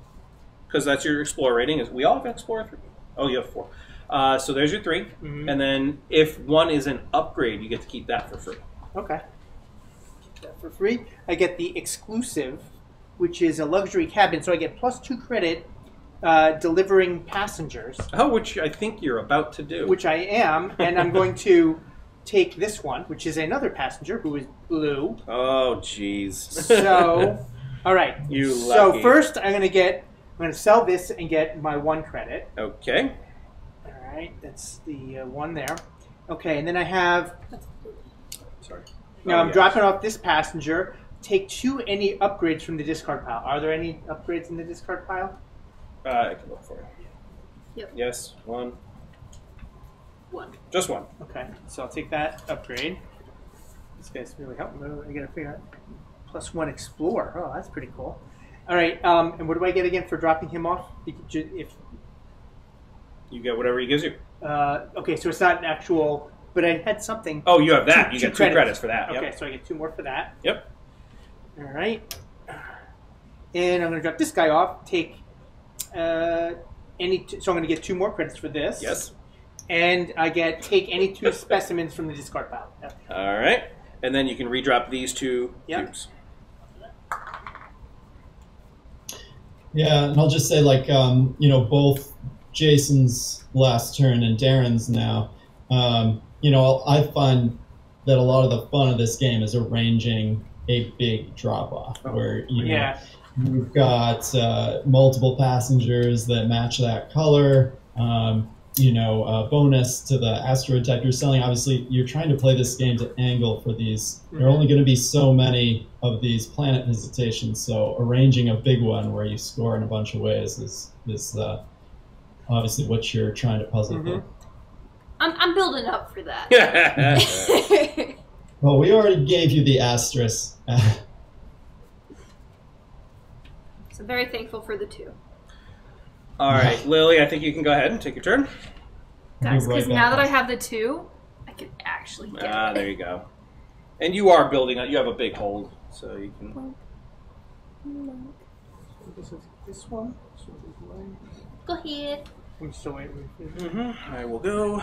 because that's your explore rating. We all have explore three. Oh, you have four. Uh, so there's your three. Mm-hmm. And then if one is an upgrade, you get to keep that for free. Okay. Keep that for free. I get the exclusive, which is a luxury cabin. So I get plus two credit uh, delivering passengers. Oh, which I think you're about to do. Which I am. And I'm going to take this one, which is another passenger who is blue. Oh, jeez. So, all right. You lucky. So first I'm going to get... I'm going to sell this and get my one credit. Okay. All right. That's the uh, one there. Okay. And then I have... Sorry. Now oh, I'm yeah. dropping off this passenger. Take two any upgrades from the discard pile. Are there any upgrades in the discard pile? Uh, I can look for it. Yep. Yes. One. One. Just one. Okay. So I'll take that upgrade. This guy's really helping me. I got to figure out... Plus one explore. Oh, that's pretty cool. All right, um, and what do I get again for dropping him off? If you get whatever he gives you. Uh, okay, so it's not an actual, but I had something. Oh, you have that. Two, you two get two credits. credits for that. Okay, yep. So I get two more for that. Yep. All right. And I'm going to drop this guy off, take uh, any, t so I'm going to get two more credits for this. Yes. And I get take any two specimens from the discard pile. Yep. All right. And then you can redrop these two yep. cubes. Yeah, and I'll just say, like, um, you know, both Jason's last turn and Darren's now, um, you know, I find that a lot of the fun of this game is arranging a big drop-off oh, where, you yeah. know, you've got uh, multiple passengers that match that color, um, you know, a bonus to the asteroid type you're selling. Obviously, you're trying to play this game to angle for these. Mm-hmm. There are only going to be so many of these planet visitations, so arranging a big one where you score in a bunch of ways is, is uh, obviously what you're trying to puzzle mm-hmm. through. I'm, I'm building up for that. Well, we already gave you the asterisk. So very thankful for the two. All right, Lily, I think you can go ahead and take your turn. Guys, because now that I have the two, I can actually get Ah, it. There you go. And you are building up. You have a big hold, so you can... This is this one. Go ahead. I'm still waiting. Mm-hmm. I will go.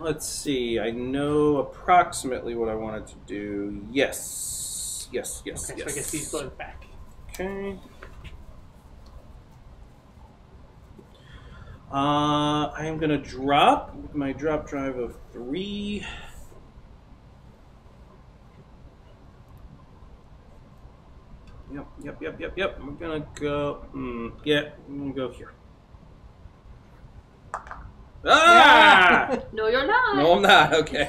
Let's see. I know approximately what I wanted to do. Yes. Yes, yes, okay, yes. So I guess he's going back. Okay. Uh, I am going to drop with my drop drive of three. Yep, yep, yep, yep, yep. I'm going to go, mm, yeah, I'm going to go here. Ah! No, you're not. No, I'm not. Okay.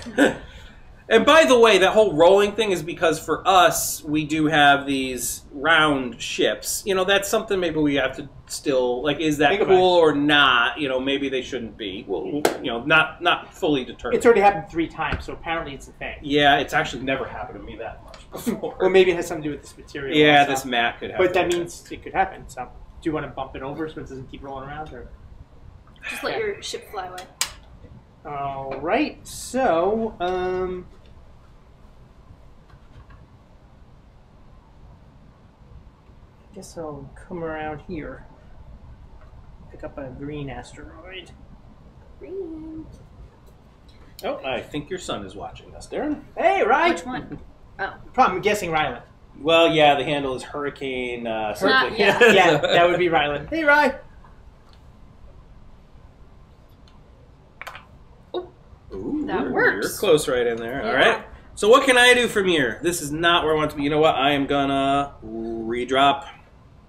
And by the way, that whole rolling thing is because for us, we do have these round ships. You know, that's something maybe we have to still, like, is that cool or not? You know, maybe they shouldn't be. Well, you know, not not fully determined. It's already happened three times, so apparently it's a thing. Yeah, it's actually never happened to me that much before. Or maybe it has something to do with this material. Yeah, this mat could happen. But that means it could happen. So do you want to bump it over so it doesn't keep rolling around? Or just let yeah. your ship fly away. All right, so... um. I guess I'll come around here, pick up a green asteroid. Green. Oh, I think your son is watching us, Darren. Hey, Ryland. Which one? Oh. Problem, I'm guessing Ryland. Well, yeah, the handle is Hurricane uh, something. Not, yeah. Yeah, that would be Ryland. Hey, Ry. Oh, ooh, that you're, works. You're close right in there. Yeah. All right. So what can I do from here? This is not where I want to be. You know what? I am going to redrop.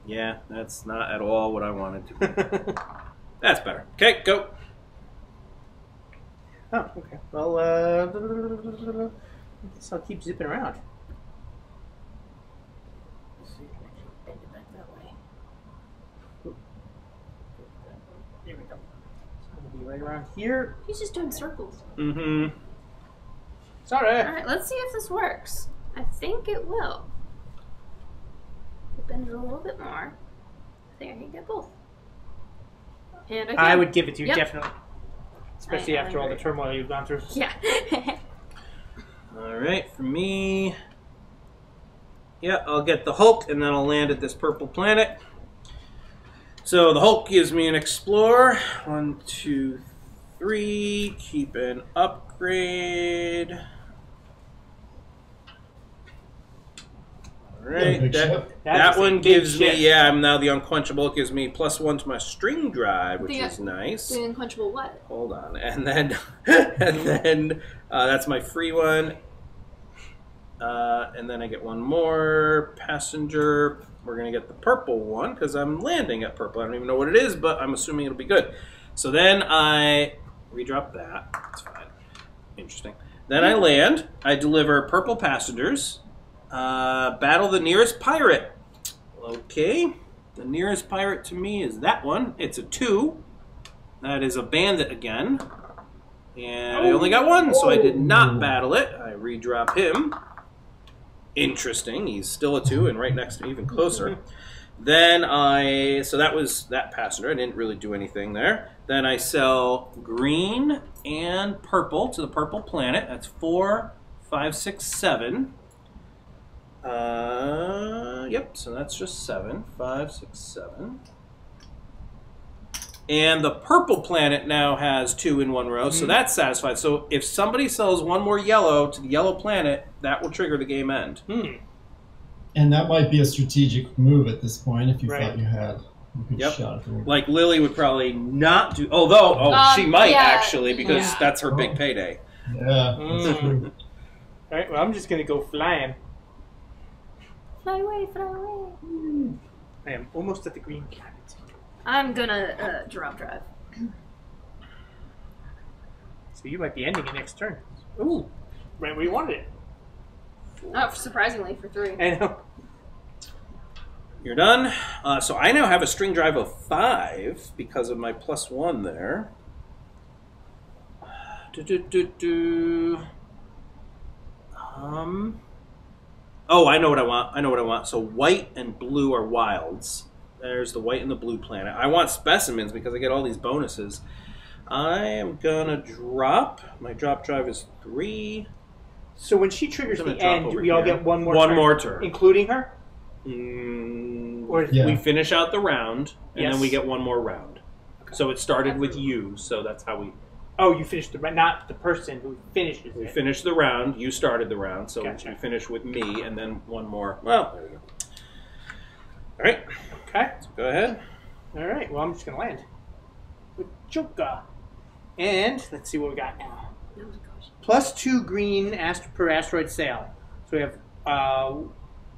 Yeah, that's not at all what I wanted to do. That's better. Okay, go. Oh, okay. Well, uh, I guess I'll keep zipping around. Let's see if I can bend it back that way. There we go. So I'm gonna be right around here. He's just doing circles. Mm-hmm. Sorry. All right, let's see if this works. I think it will. We'll bend it a little bit more. I think I can get both. And I, I would give it to you, yep. Definitely. Especially I, after I all the turmoil you've gone through. Yeah. All right, for me, yeah, I'll get the Hulk, and then I'll land at this purple planet. So the Hulk gives me an Explorer. One, two, three. Keep an upgrade. All right, that, that one gives me, yeah, I'm now the Unquenchable. It gives me plus one to my string drive, which is nice. The Unquenchable what? Hold on, and then, and then uh, that's my free one. Uh, and then I get one more passenger. We're gonna get the purple one because I'm landing at purple. I don't even know what it is, but I'm assuming it'll be good. So then I redrop that. That's fine. Interesting. Then I land. I deliver purple passengers. Uh, battle the nearest pirate. Okay. The nearest pirate to me is that one. It's a two. That is a bandit again. And oh. I only got one, so I did not battle it. I redrop him. Interesting. He's still a two and right next to me, even closer. Then I... So that was that passenger. I didn't really do anything there. Then I sell green and purple to the purple planet. That's four, five, six, seven. Uh, yep, so that's just seven. Five, six, seven. And the purple planet now has two in one row, mm-hmm. so that's satisfied. So if somebody sells one more yellow to the yellow planet, that will trigger the game end. Hmm. And that might be a strategic move at this point if you right. thought you had a good yep. shot. Like Lily would probably not do, although oh, um, she might yeah. actually, because yeah. that's her oh. big payday. Yeah, mm. that's true. All right, well, I'm just going to go flying. Fly away, fly away. Mm. I am almost at the green planet. I'm gonna uh, drop drive. So you might be ending it next turn. Ooh, right where you wanted it. Oh, surprisingly, for three. I know. You're done. Uh, so I now have a string drive of five because of my plus one there. Do, do, do, do. Um... Oh, I know what I want. I know what I want. So white and blue are wilds. There's the white and the blue planet. I want specimens because I get all these bonuses. I am going to drop. My drop drive is three. So when she triggers the end, we here. all get one more one turn. One more turn. Including her? Mm, or yeah. We finish out the round, and yes. then we get one more round. Okay. So it started with you, so that's how we... Oh, you finished the round, not the person who finishes it. We finished the round. You started the round, so gotcha. You finish with me, and then one more. Well, there you go. All right. Okay. So go ahead. All right. Well, I'm just going to land. With Choka. And let's see what we got now. Plus two green ast per asteroid sail. So we have uh,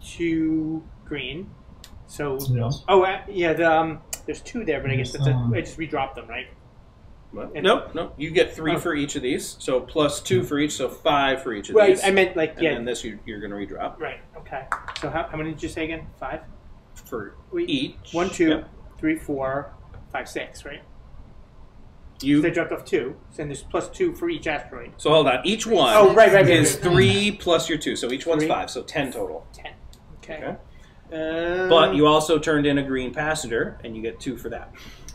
two green. So, yeah. Oh, uh, yeah, the, um, there's two there, but I guess that's a, I just redropped them, right? And nope, nope. You get three oh. for each of these, so plus two for each, so five for each of well, these. I meant like yeah. And then this you, you're going to redrop. Right. Okay. So how, how many did you say again? Five. For we, each. One, two, yep. three, four, five, six. Right. You. So they dropped off two, so and there's plus two for each asteroid. So hold on, each one. Oh right, right, right. Is right, right. three plus your two, so each one's three. Five, so ten total. Ten. Okay. okay. Um, but you also turned in a green passenger, and you get two for that.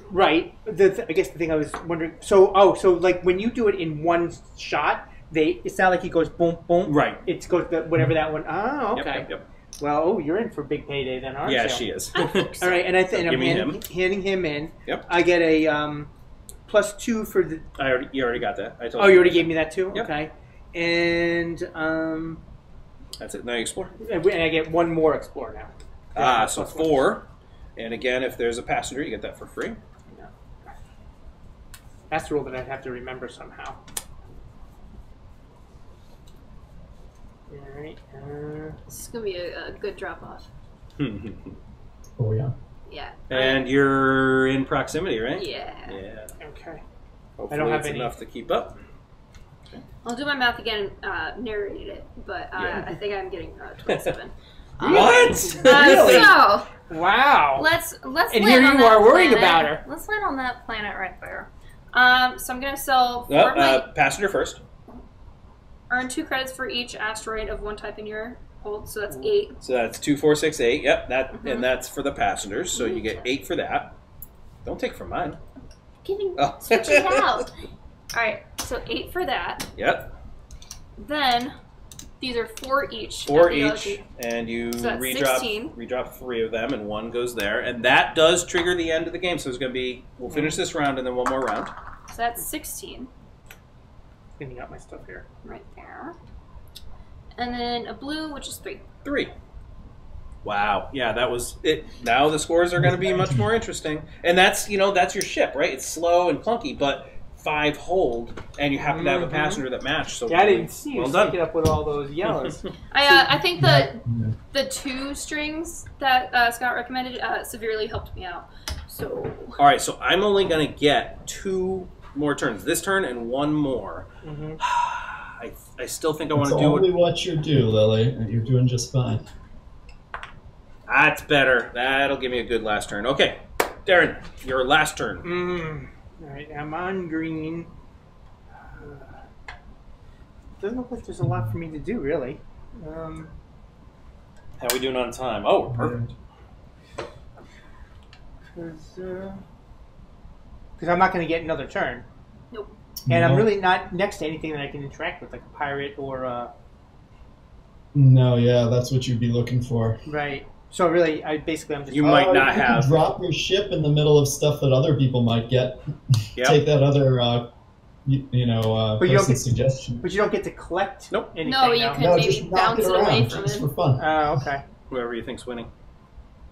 Right. The th I guess the thing I was wondering. So, oh, so like when you do it in one shot, they it's not like it goes boom, boom. Right. It goes the, whatever that one. Oh, okay. Yep, yep, yep. Well, oh, you're in for big payday then, aren't you? Yeah, so. she is. All right, and I think so I'm hand him. handing him in. Yep. I get a um, plus two for the. I already you already got that. I told. Oh, you already gave me that too. Yep. Okay. And um. That's it. Now you explore. And I get one more explore now. Ah, so four. One. And again, if there's a passenger, you get that for free. That's the rule that I'd have to remember somehow. All right. Uh, this is gonna be a, a good drop off. Oh yeah. Yeah. And you're in proximity, right? Yeah. Yeah. Okay. Hopefully I don't have it's any... enough to keep up. Okay. I'll do my math again and uh, narrate it, but uh, yeah. I think I'm getting uh, twenty-seven. um, what? Uh, really? So wow. Let's let's. And land here on you that are worried planet. About her. Let's land on that planet right there. Um, so I'm gonna sell. Four well, uh, passenger first. Earn two credits for each asteroid of one type in your hold, so that's eight. So that's two, four, six, eight. Yep, that mm-hmm. and that's for the passengers. So you get eight for that. Don't take from mine. I'm giving oh. switch it out. All right, so eight for that. Yep. Then these are four each. Four each, and you so redrop, redrop three of them, and one goes there, and that does trigger the end of the game. So it's going to be we'll finish this round and then one more round. So that's sixteen. Cleaning out my stuff here. Right there, and then a blue, which is three. Three. Wow. Yeah, that was it. Now the scores are going to be much more interesting, and that's you know that's your ship, right? It's slow and clunky, but five hold, and you happen to have a passenger that matched. So yeah, I didn't see you well done. It up with all those yellows. I uh, I think the the two strings that uh, Scott recommended uh, severely helped me out. So all right, so I'm only gonna get two more turns. This turn and one more. Mm-hmm. I I still think I want to do only what, what you do, Lily. You're doing just fine. That's better. That'll give me a good last turn. Okay, Darren, your last turn. Mm. All right, I'm on green. Uh, doesn't look like there's a lot for me to do, really. Um, How are we doing on time? Oh, perfect. Because uh, I'm not going to get another turn. Nope. And no. I'm really not next to anything that I can interact with, like a pirate or a... No, yeah, that's what you'd be looking for. Right. So really, I basically I'm just you might oh, not you have drop your ship in the middle of stuff that other people might get. Yep. Take that other, uh, you, you know, uh, but person's you get, suggestion. But you don't get to collect. Nope. Anything, no, you no? can no, maybe bounce it, it away from it for fun. Oh, uh, okay. Whoever you think's winning.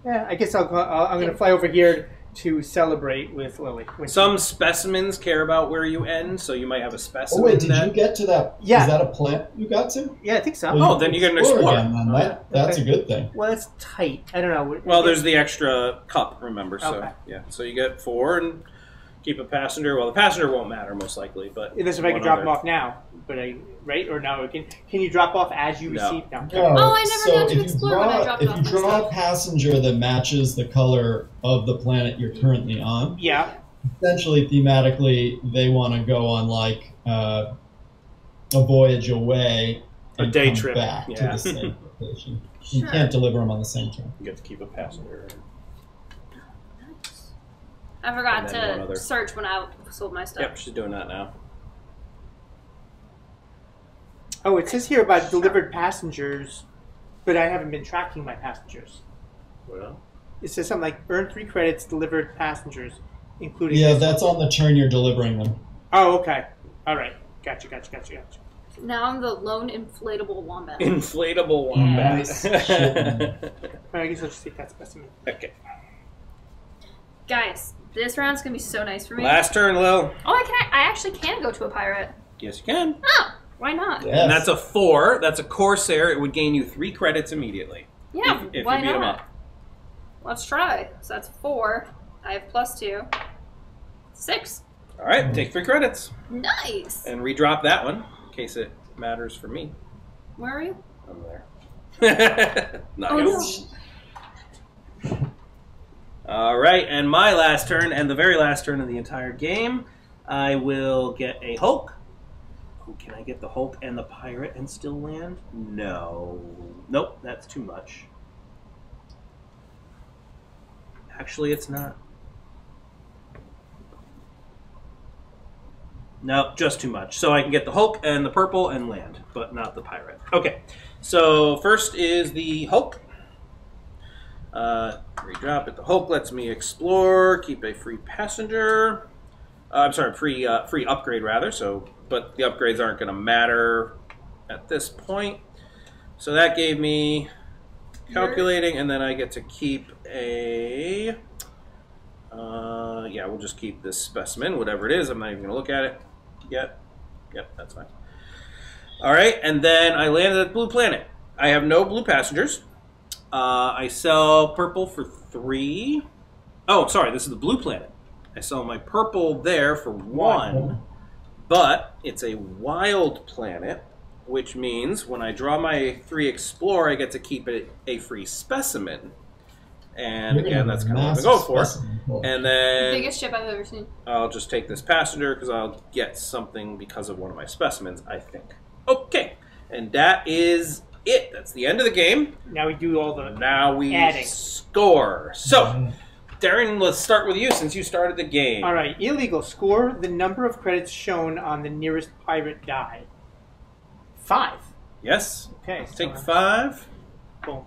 Yeah, I guess I'll. I'll I'm going to fly over here to celebrate with Lily. With Some you. specimens care about where you end, so you might have a specimen. Oh wait, did that... you get to that? Yeah. Is that a plant you got to? Yeah, I think so. Well, oh, then you get an explore. Again, then. That, okay. That's a good thing. Well, it's tight. I don't know. Well, there's the extra cup, remember? So okay. yeah, so you get four and keep a passenger. Well, the passenger won't matter most likely, but unless if I can drop other. them off now, but I right or now can can you drop off as you no. receive them? No. Oh, I never so got to explore draw, when I dropped if off. If you draw myself. a passenger that matches the color of the planet you're currently on, yeah, essentially thematically they want to go on like uh, a voyage away, a day trip back yeah. to the same location. You sure. can't deliver them on the same turn. You get to keep a passenger. I forgot to search when I sold my stuff. Yep, she's doing that now. Oh, it says here about delivered passengers, but I haven't been tracking my passengers. Well, it says something like earn three credits, delivered passengers, including. Yeah, that's on the turn you're delivering them. Oh, okay. All right. Gotcha, gotcha, gotcha, gotcha. Now I'm the lone inflatable wombat. Inflatable wombat. Nice. All right, I guess I'll just take that specimen. Okay. Guys. This round's gonna be so nice for me. Last turn, Lil. Oh, I can. I actually can go to a pirate. Yes, you can. Oh, why not? Yes. And that's a four. That's a corsair. It would gain you three credits immediately. Yeah, if, if why you beat not? Them up. Let's try. So that's four. I have plus two. Six. All right, take three credits. Nice. And redrop that one in case it matters for me. Where are you? I'm there. Nice. Oh, no. All right, and my last turn, and the very last turn of the entire game, I will get a Hulk. Oh, can I get the Hulk and the pirate and still land? No. Nope, that's too much. Actually, it's not. Nope, just too much. So I can get the Hulk and the purple and land, but not the pirate. Okay, so first is the Hulk. Uh, redrop it. The Hulk lets me explore, keep a free passenger. Uh, I'm sorry, free uh, free upgrade rather. So, but the upgrades aren't going to matter at this point. So that gave me calculating, and then I get to keep a. Uh, yeah, we'll just keep this specimen, whatever it is. I'm not even going to look at it yet. Yep, that's fine. All right, and then I landed at the blue planet. I have no blue passengers. Uh, I sell purple for three. Oh, sorry, this is the blue planet. I sell my purple there for one. But it's a wild planet, which means when I draw my three Explore, I get to keep it a free specimen. And again, that's kind of what I go for. And then the biggest ship I've ever seen. I'll just take this passenger because I'll get something because of one of my specimens, I think. Okay, and that is it. That's the end of the game. Now we do all the now we adding. score. So, Darren, let's start with you since you started the game. All right, illegal. Score the number of credits shown on the nearest pirate die. Five. Yes. Okay. Let's take five. Boom.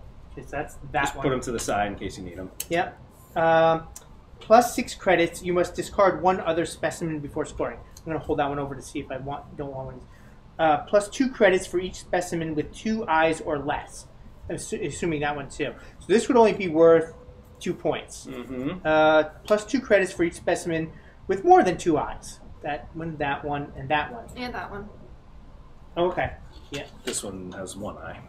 That's that Just one. Put them to the side in case you need them. Yep. Um, plus six credits. You must discard one other specimen before scoring. I'm going to hold that one over to see if I want. Don't want one. Uh, plus two credits for each specimen with two eyes or less. I'm assuming that one too. So this would only be worth two points. Mm-hmm. uh, plus two credits for each specimen with more than two eyes. That one, that one, and that one. And that one. Okay. Yeah. This one has one eye.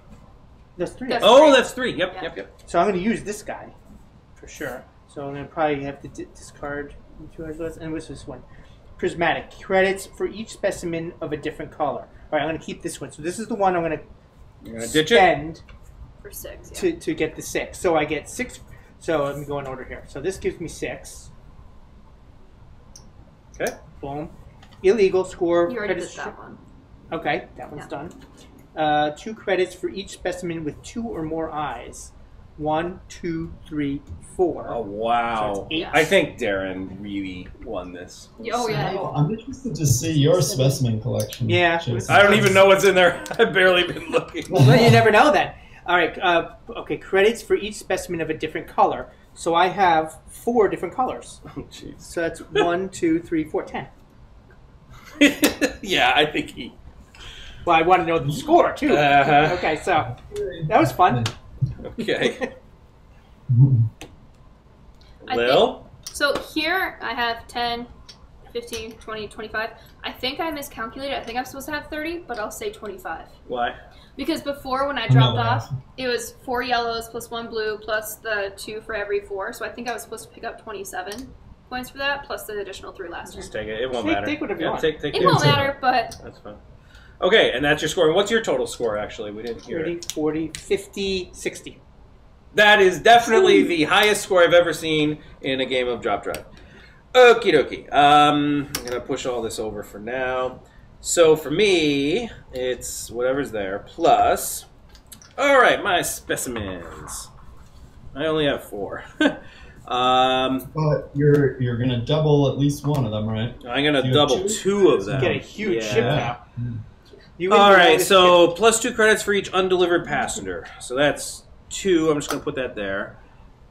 That's three. That's oh, three. that's three. Yep, yeah. yep, yep. So I'm going to use this guy for sure. So I'm going to probably have to d discard two eyes less. And what's this one? Prismatic. Credits for each specimen of a different color. All right, I'm going to keep this one. So this is the one I'm going to spend for six, yeah. to, to get the six. So I get six. So let me go in order here. So this gives me six. Okay. Boom. Illegal. Score. You already credits did that one. Okay, that one's yeah. done. Uh, two credits for each specimen with two or more eyes. One, two, three, four. Oh, wow. So eight. I think Darren really won this. Oh, yeah. So, I'm interested to see your specimen collection. Yeah. Jason. I don't even know what's in there. I've barely been looking. Well, you never know then. All right. Uh, okay, credits for each specimen of a different color. So I have four different colors. Oh, jeez. So that's one, two, three, four, ten. Yeah, I think he... Well, I want to know the score, too. Uh-huh. Okay, so that was fun. Okay. Lil? Think, so here I have ten, fifteen, twenty, twenty-five. I think I miscalculated. I think I'm supposed to have thirty, but I'll say twenty-five. Why? Because before, when I dropped no, off, it was four yellows plus one blue plus the two for every four. So I think I was supposed to pick up twenty-seven. Points for that, plus the additional three last year. Just take it. It won't take, matter. Take whatever you yeah, want. Take, take it won't matter, but... That's fine. Okay, and that's your score. And what's your total score, actually? We didn't hear it. forty, forty, fifty, sixty. That is definitely the highest score I've ever seen in a game of Drop Drive. Okie dokie. Um, I'm going to push all this over for now. So for me, it's whatever's there, plus... All right, my specimens. I only have four. Um, but you're you're gonna double at least one of them, right? I'm gonna you double two? two of them. You get a huge yeah. ship now. Mm. All right, so plus two credits for each undelivered passenger. So that's two. I'm just gonna put that there.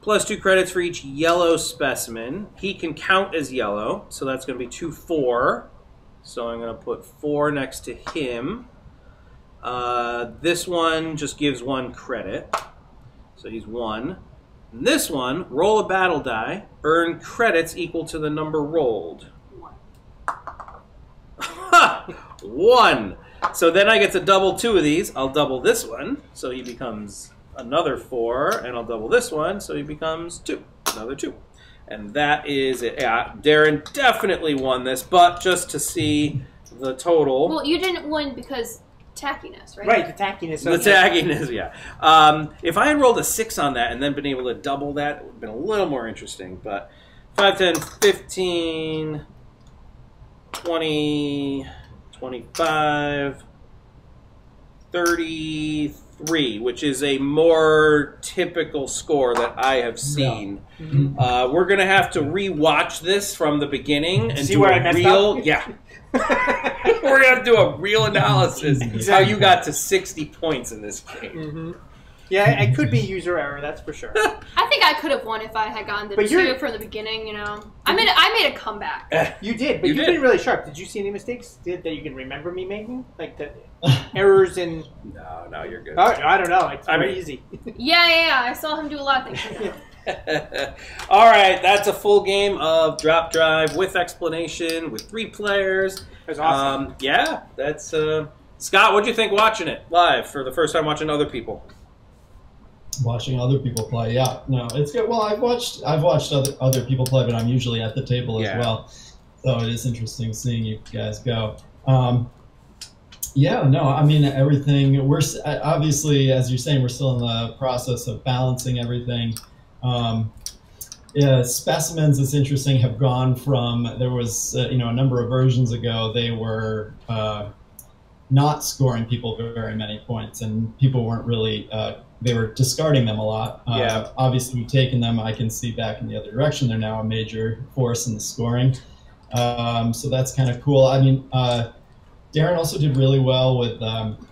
Plus two credits for each yellow specimen. He can count as yellow, so that's gonna be two, four. So I'm gonna put four next to him. Uh, this one just gives one credit, so he's one. In this one, roll a battle die, earn credits equal to the number rolled. One. One. So then I get to double two of these. I'll double this one, so he becomes another four, and I'll double this one, so he becomes two, another two. And that is it. Yeah, Darren definitely won this, but just to see the total. Well, you didn't win because... Tackiness, right? Right, the tackiness. The tackiness, yeah. Um, if I had rolled a six on that and then been able to double that, it would have been a little more interesting. But five, ten, fifteen, twenty, twenty-five, thirty-three, which is a more typical score that I have seen. Yeah. Mm-hmm. uh, we're going to have to re-watch this from the beginning and See do where a I messed real, up? Yeah. We're going to do a real analysis exactly. how you got to sixty points in this game. Mm-hmm. Yeah, it could be user error, that's for sure. I think I could have won if I had gotten the but two from the beginning, you know. I made, I made a comeback. You did, but you, you did. Did really sharp. Did you see any mistakes did, that you can remember me making? Like the errors in... No, no, you're good. Right, I don't know. It's I very mean... easy. Yeah, yeah, yeah. I saw him do a lot of things. You know. All right, that's a full game of Drop Drive with explanation with three players. That's awesome. Um, yeah, that's uh... Scott. What do you think watching it live for the first time? Watching other people, watching other people play. Yeah, no, it's good. Well, I've watched I've watched other other people play, but I'm usually at the table as yeah. well, so it is interesting seeing you guys go. Um, yeah, no, I mean, everything, we're obviously, as you're saying, we're still in the process of balancing everything. Um, yeah, specimens, it's interesting, have gone from, there was, uh, you know, a number of versions ago, they were uh, not scoring people very many points, and people weren't really, uh, they were discarding them a lot. Uh, yeah. Obviously, we've taken them, I can see back in the other direction, they're now a major force in the scoring. Um, so that's kind of cool. I mean, uh, Darren also did really well with um,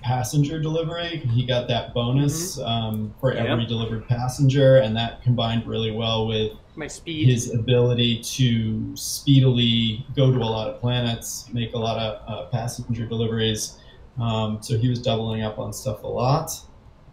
passenger delivery. He got that bonus mm-hmm. um, for yeah. every delivered passenger, and that combined really well with My speed. his ability to speedily go to a lot of planets, make a lot of uh, passenger deliveries. Um, so he was doubling up on stuff a lot.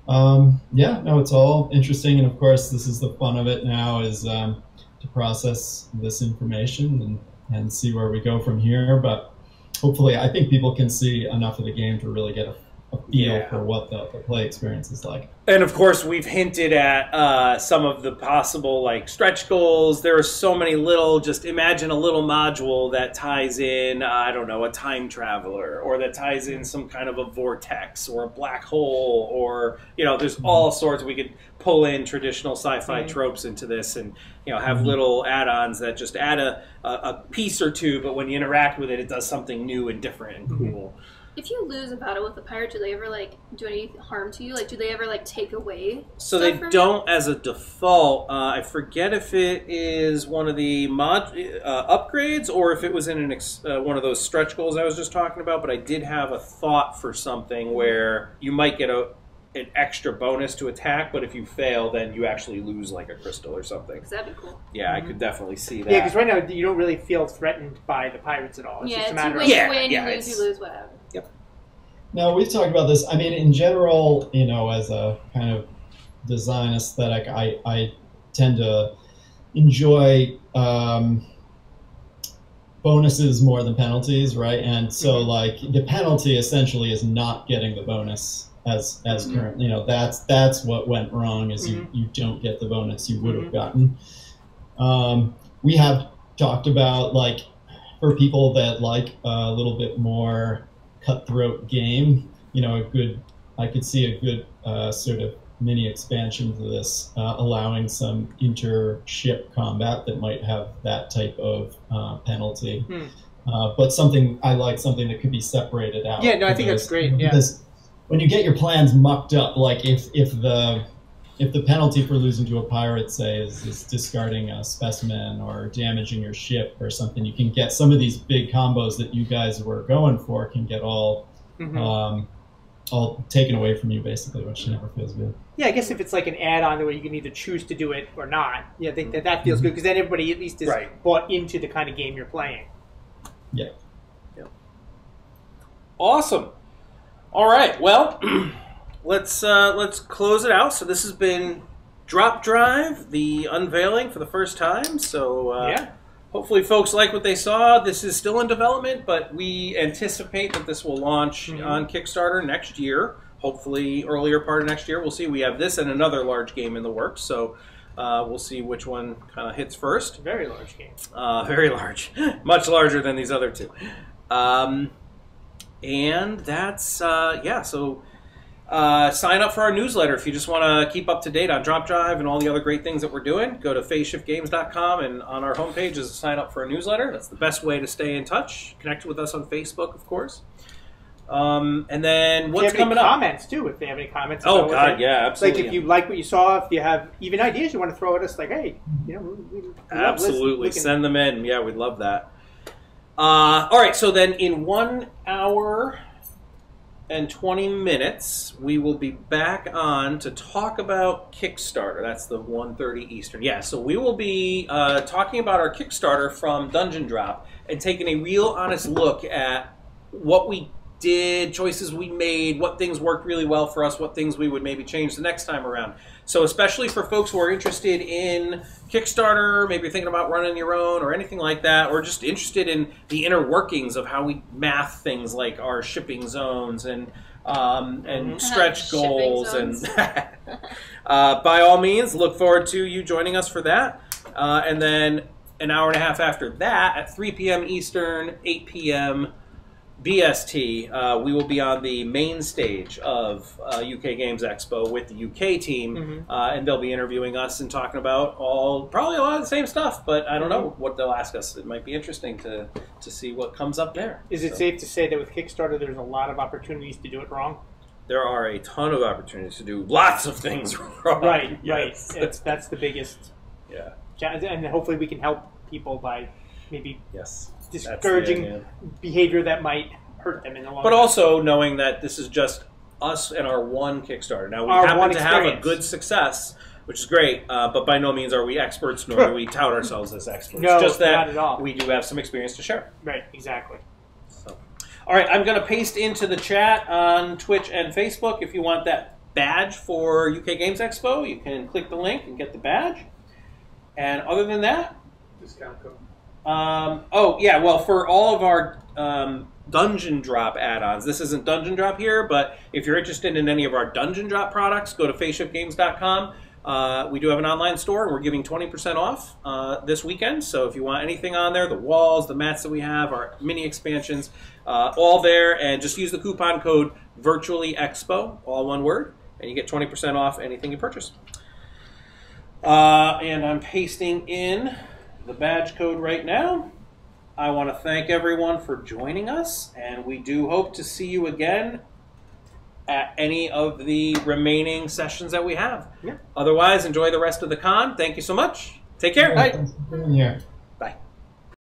Um, yeah, no, it's all interesting, and of course, this is the fun of it now is um, to process this information and, and see where we go from here, but hopefully, I think people can see enough of the game to really get a, a feel yeah. for what the, the play experience is like. And of course, we've hinted at uh, some of the possible like stretch goals. There are so many little, just imagine a little module that ties in, uh, I don't know, a time traveler, or that ties in some kind of a vortex or a black hole, or, you know, there's all sorts. We could pull in traditional sci-fi mm-hmm. tropes into this and, you know, have mm-hmm. little add-ons that just add a, a, a piece or two, but when you interact with it, it does something new and different and mm-hmm. cool. If you lose a battle with a pirate, do they ever, like, do any harm to you? Like, do they ever, like, take away So they don't you? as a default. Uh, I forget if it is one of the mod uh, upgrades or if it was in an ex uh, one of those stretch goals I was just talking about, but I did have a thought for something where you might get a an extra bonus to attack, but if you fail, then you actually lose like a crystal or something. That'd be cool. Yeah, mm-hmm. I could definitely see that. Yeah, because right now you don't really feel threatened by the pirates at all. It's yeah, just a matter of yeah, you win, yeah, you lose, it's... you lose, whatever. Yep. Now we've talked about this. I mean, in general, you know, as a kind of design aesthetic, I I tend to enjoy um, bonuses more than penalties, right? And so, mm-hmm. like the penalty essentially is not getting the bonus. As as mm-hmm. current, you know, that's that's what went wrong is mm-hmm. you, you don't get the bonus you would mm-hmm. have gotten. Um, we have talked about, like, for people that like a little bit more cutthroat game, you know, a good, I could see a good uh, sort of mini expansion to this, uh, allowing some inter-ship combat that might have that type of uh, penalty. Mm. Uh, but something, I like something that could be separated out. Yeah, no, I think that's great, yeah. Because, when you get your plans mucked up, like if, if the if the penalty for losing to a pirate, say, is, is discarding a specimen or damaging your ship or something, you can get some of these big combos that you guys were going for can get all mm-hmm. um, all taken away from you, basically, which never feels good. Yeah, I guess if it's like an add-on where you can either choose to do it or not, yeah, they, that, that feels mm-hmm. good, because then everybody at least is right. bought into the kind of game you're playing. Yeah. yeah. Awesome. All right, well, let's uh, let's close it out. So this has been Drop Drive, the unveiling for the first time. So uh, yeah. hopefully folks like what they saw. This is still in development, but we anticipate that this will launch mm-hmm. on Kickstarter next year. Hopefully earlier part of next year. We'll see. We have this and another large game in the works. So uh, we'll see which one kind of hits first. Very large game. Uh, very large. Much larger than these other two. Um, And that's, uh, yeah, so uh, sign up for our newsletter if you just want to keep up to date on Drop Drive and all the other great things that we're doing. Go to phase shift games dot com, and on our homepage is a sign up for a newsletter. That's the best way to stay in touch. Connect with us on Facebook, of course. Um, and then what's coming up? Comments, too, if they have any comments. Oh, God, yeah, absolutely. Like, if you like what you saw, if you have even ideas you want to throw at us, like, hey, you know. We, we absolutely. Send them in. Yeah, we'd love that. Uh, all right, so then in one hour and twenty minutes, we will be back on to talk about Kickstarter. That's the one thirty Eastern. Yeah, so we will be uh, talking about our Kickstarter from Dungeon Drop and taking a real honest look at what we did, choices we made, what things worked really well for us, what things we would maybe change the next time around. So especially for folks who are interested in Kickstarter, maybe you're thinking about running your own or anything like that, or just interested in the inner workings of how we math things like our shipping zones and um, and stretch goals. And uh, by all means, look forward to you joining us for that. Uh, and then an hour and a half after that, at three p m Eastern, eight p m B S T, uh, we will be on the main stage of uh, U K Games Expo with the U K team, mm-hmm. uh, and they'll be interviewing us and talking about all probably a lot of the same stuff, but I don't know what they'll ask us. It might be interesting to, to see what comes up there. Is it so. safe to say that with Kickstarter there's a lot of opportunities to do it wrong? There are a ton of opportunities to do lots of things wrong. Right, yes. right. It's, that's the biggest. Yeah. And hopefully we can help people by maybe... Yes. discouraging behavior that might hurt them in the long but time. Also knowing that this is just us and our one Kickstarter. Now, we our happen to have a good success, which is great, uh, but by no means are we experts, nor do we tout ourselves as experts. No, just that not at all. We do have some experience to share. Right, exactly. So, all right, I'm going to paste into the chat on Twitch and Facebook. If you want that badge for U K Games Expo, you can click the link and get the badge. And other than that... Discount code. Um, oh, yeah, well, for all of our um, Dungeon Drop add-ons, this isn't Dungeon Drop here, but if you're interested in any of our Dungeon Drop products, go to phase shift games dot com. Uh, we do have an online store, and we're giving twenty percent off uh, this weekend, so if you want anything on there, the walls, the mats that we have, our mini expansions, uh, all there, and just use the coupon code Virtually Expo, all one word, and you get twenty percent off anything you purchase. Uh, and I'm pasting in... the badge code right now. I want to thank everyone for joining us, and we do hope to see you again at any of the remaining sessions that we have. Yeah. Otherwise, enjoy the rest of the con. Thank you so much. Take care. Yeah, bye. Yeah.